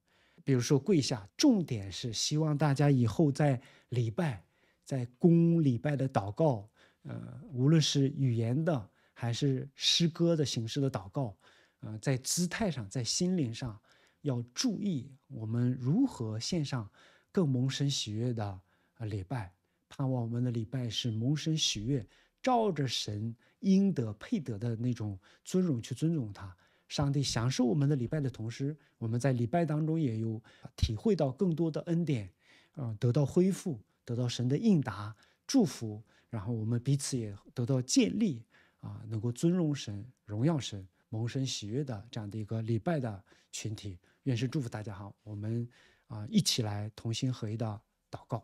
比如说跪下，重点是希望大家以后在礼拜，在公礼拜的祷告，无论是语言的还是诗歌的形式的祷告，在姿态上，在心灵上要注意我们如何献上更蒙神喜悦的礼拜，盼望我们的礼拜是蒙神喜悦，照着神应得配得的那种尊荣去尊荣他。上帝享受我们的礼拜的同时，我们在礼拜当中也有体会到更多的恩典，得到恢复，得到神的应答祝福，然后我们彼此也得到建立能够尊荣神荣耀神蒙神喜悦的这样的一个礼拜的群体。愿神祝福大家哈，我们一起来同心合一的祷告。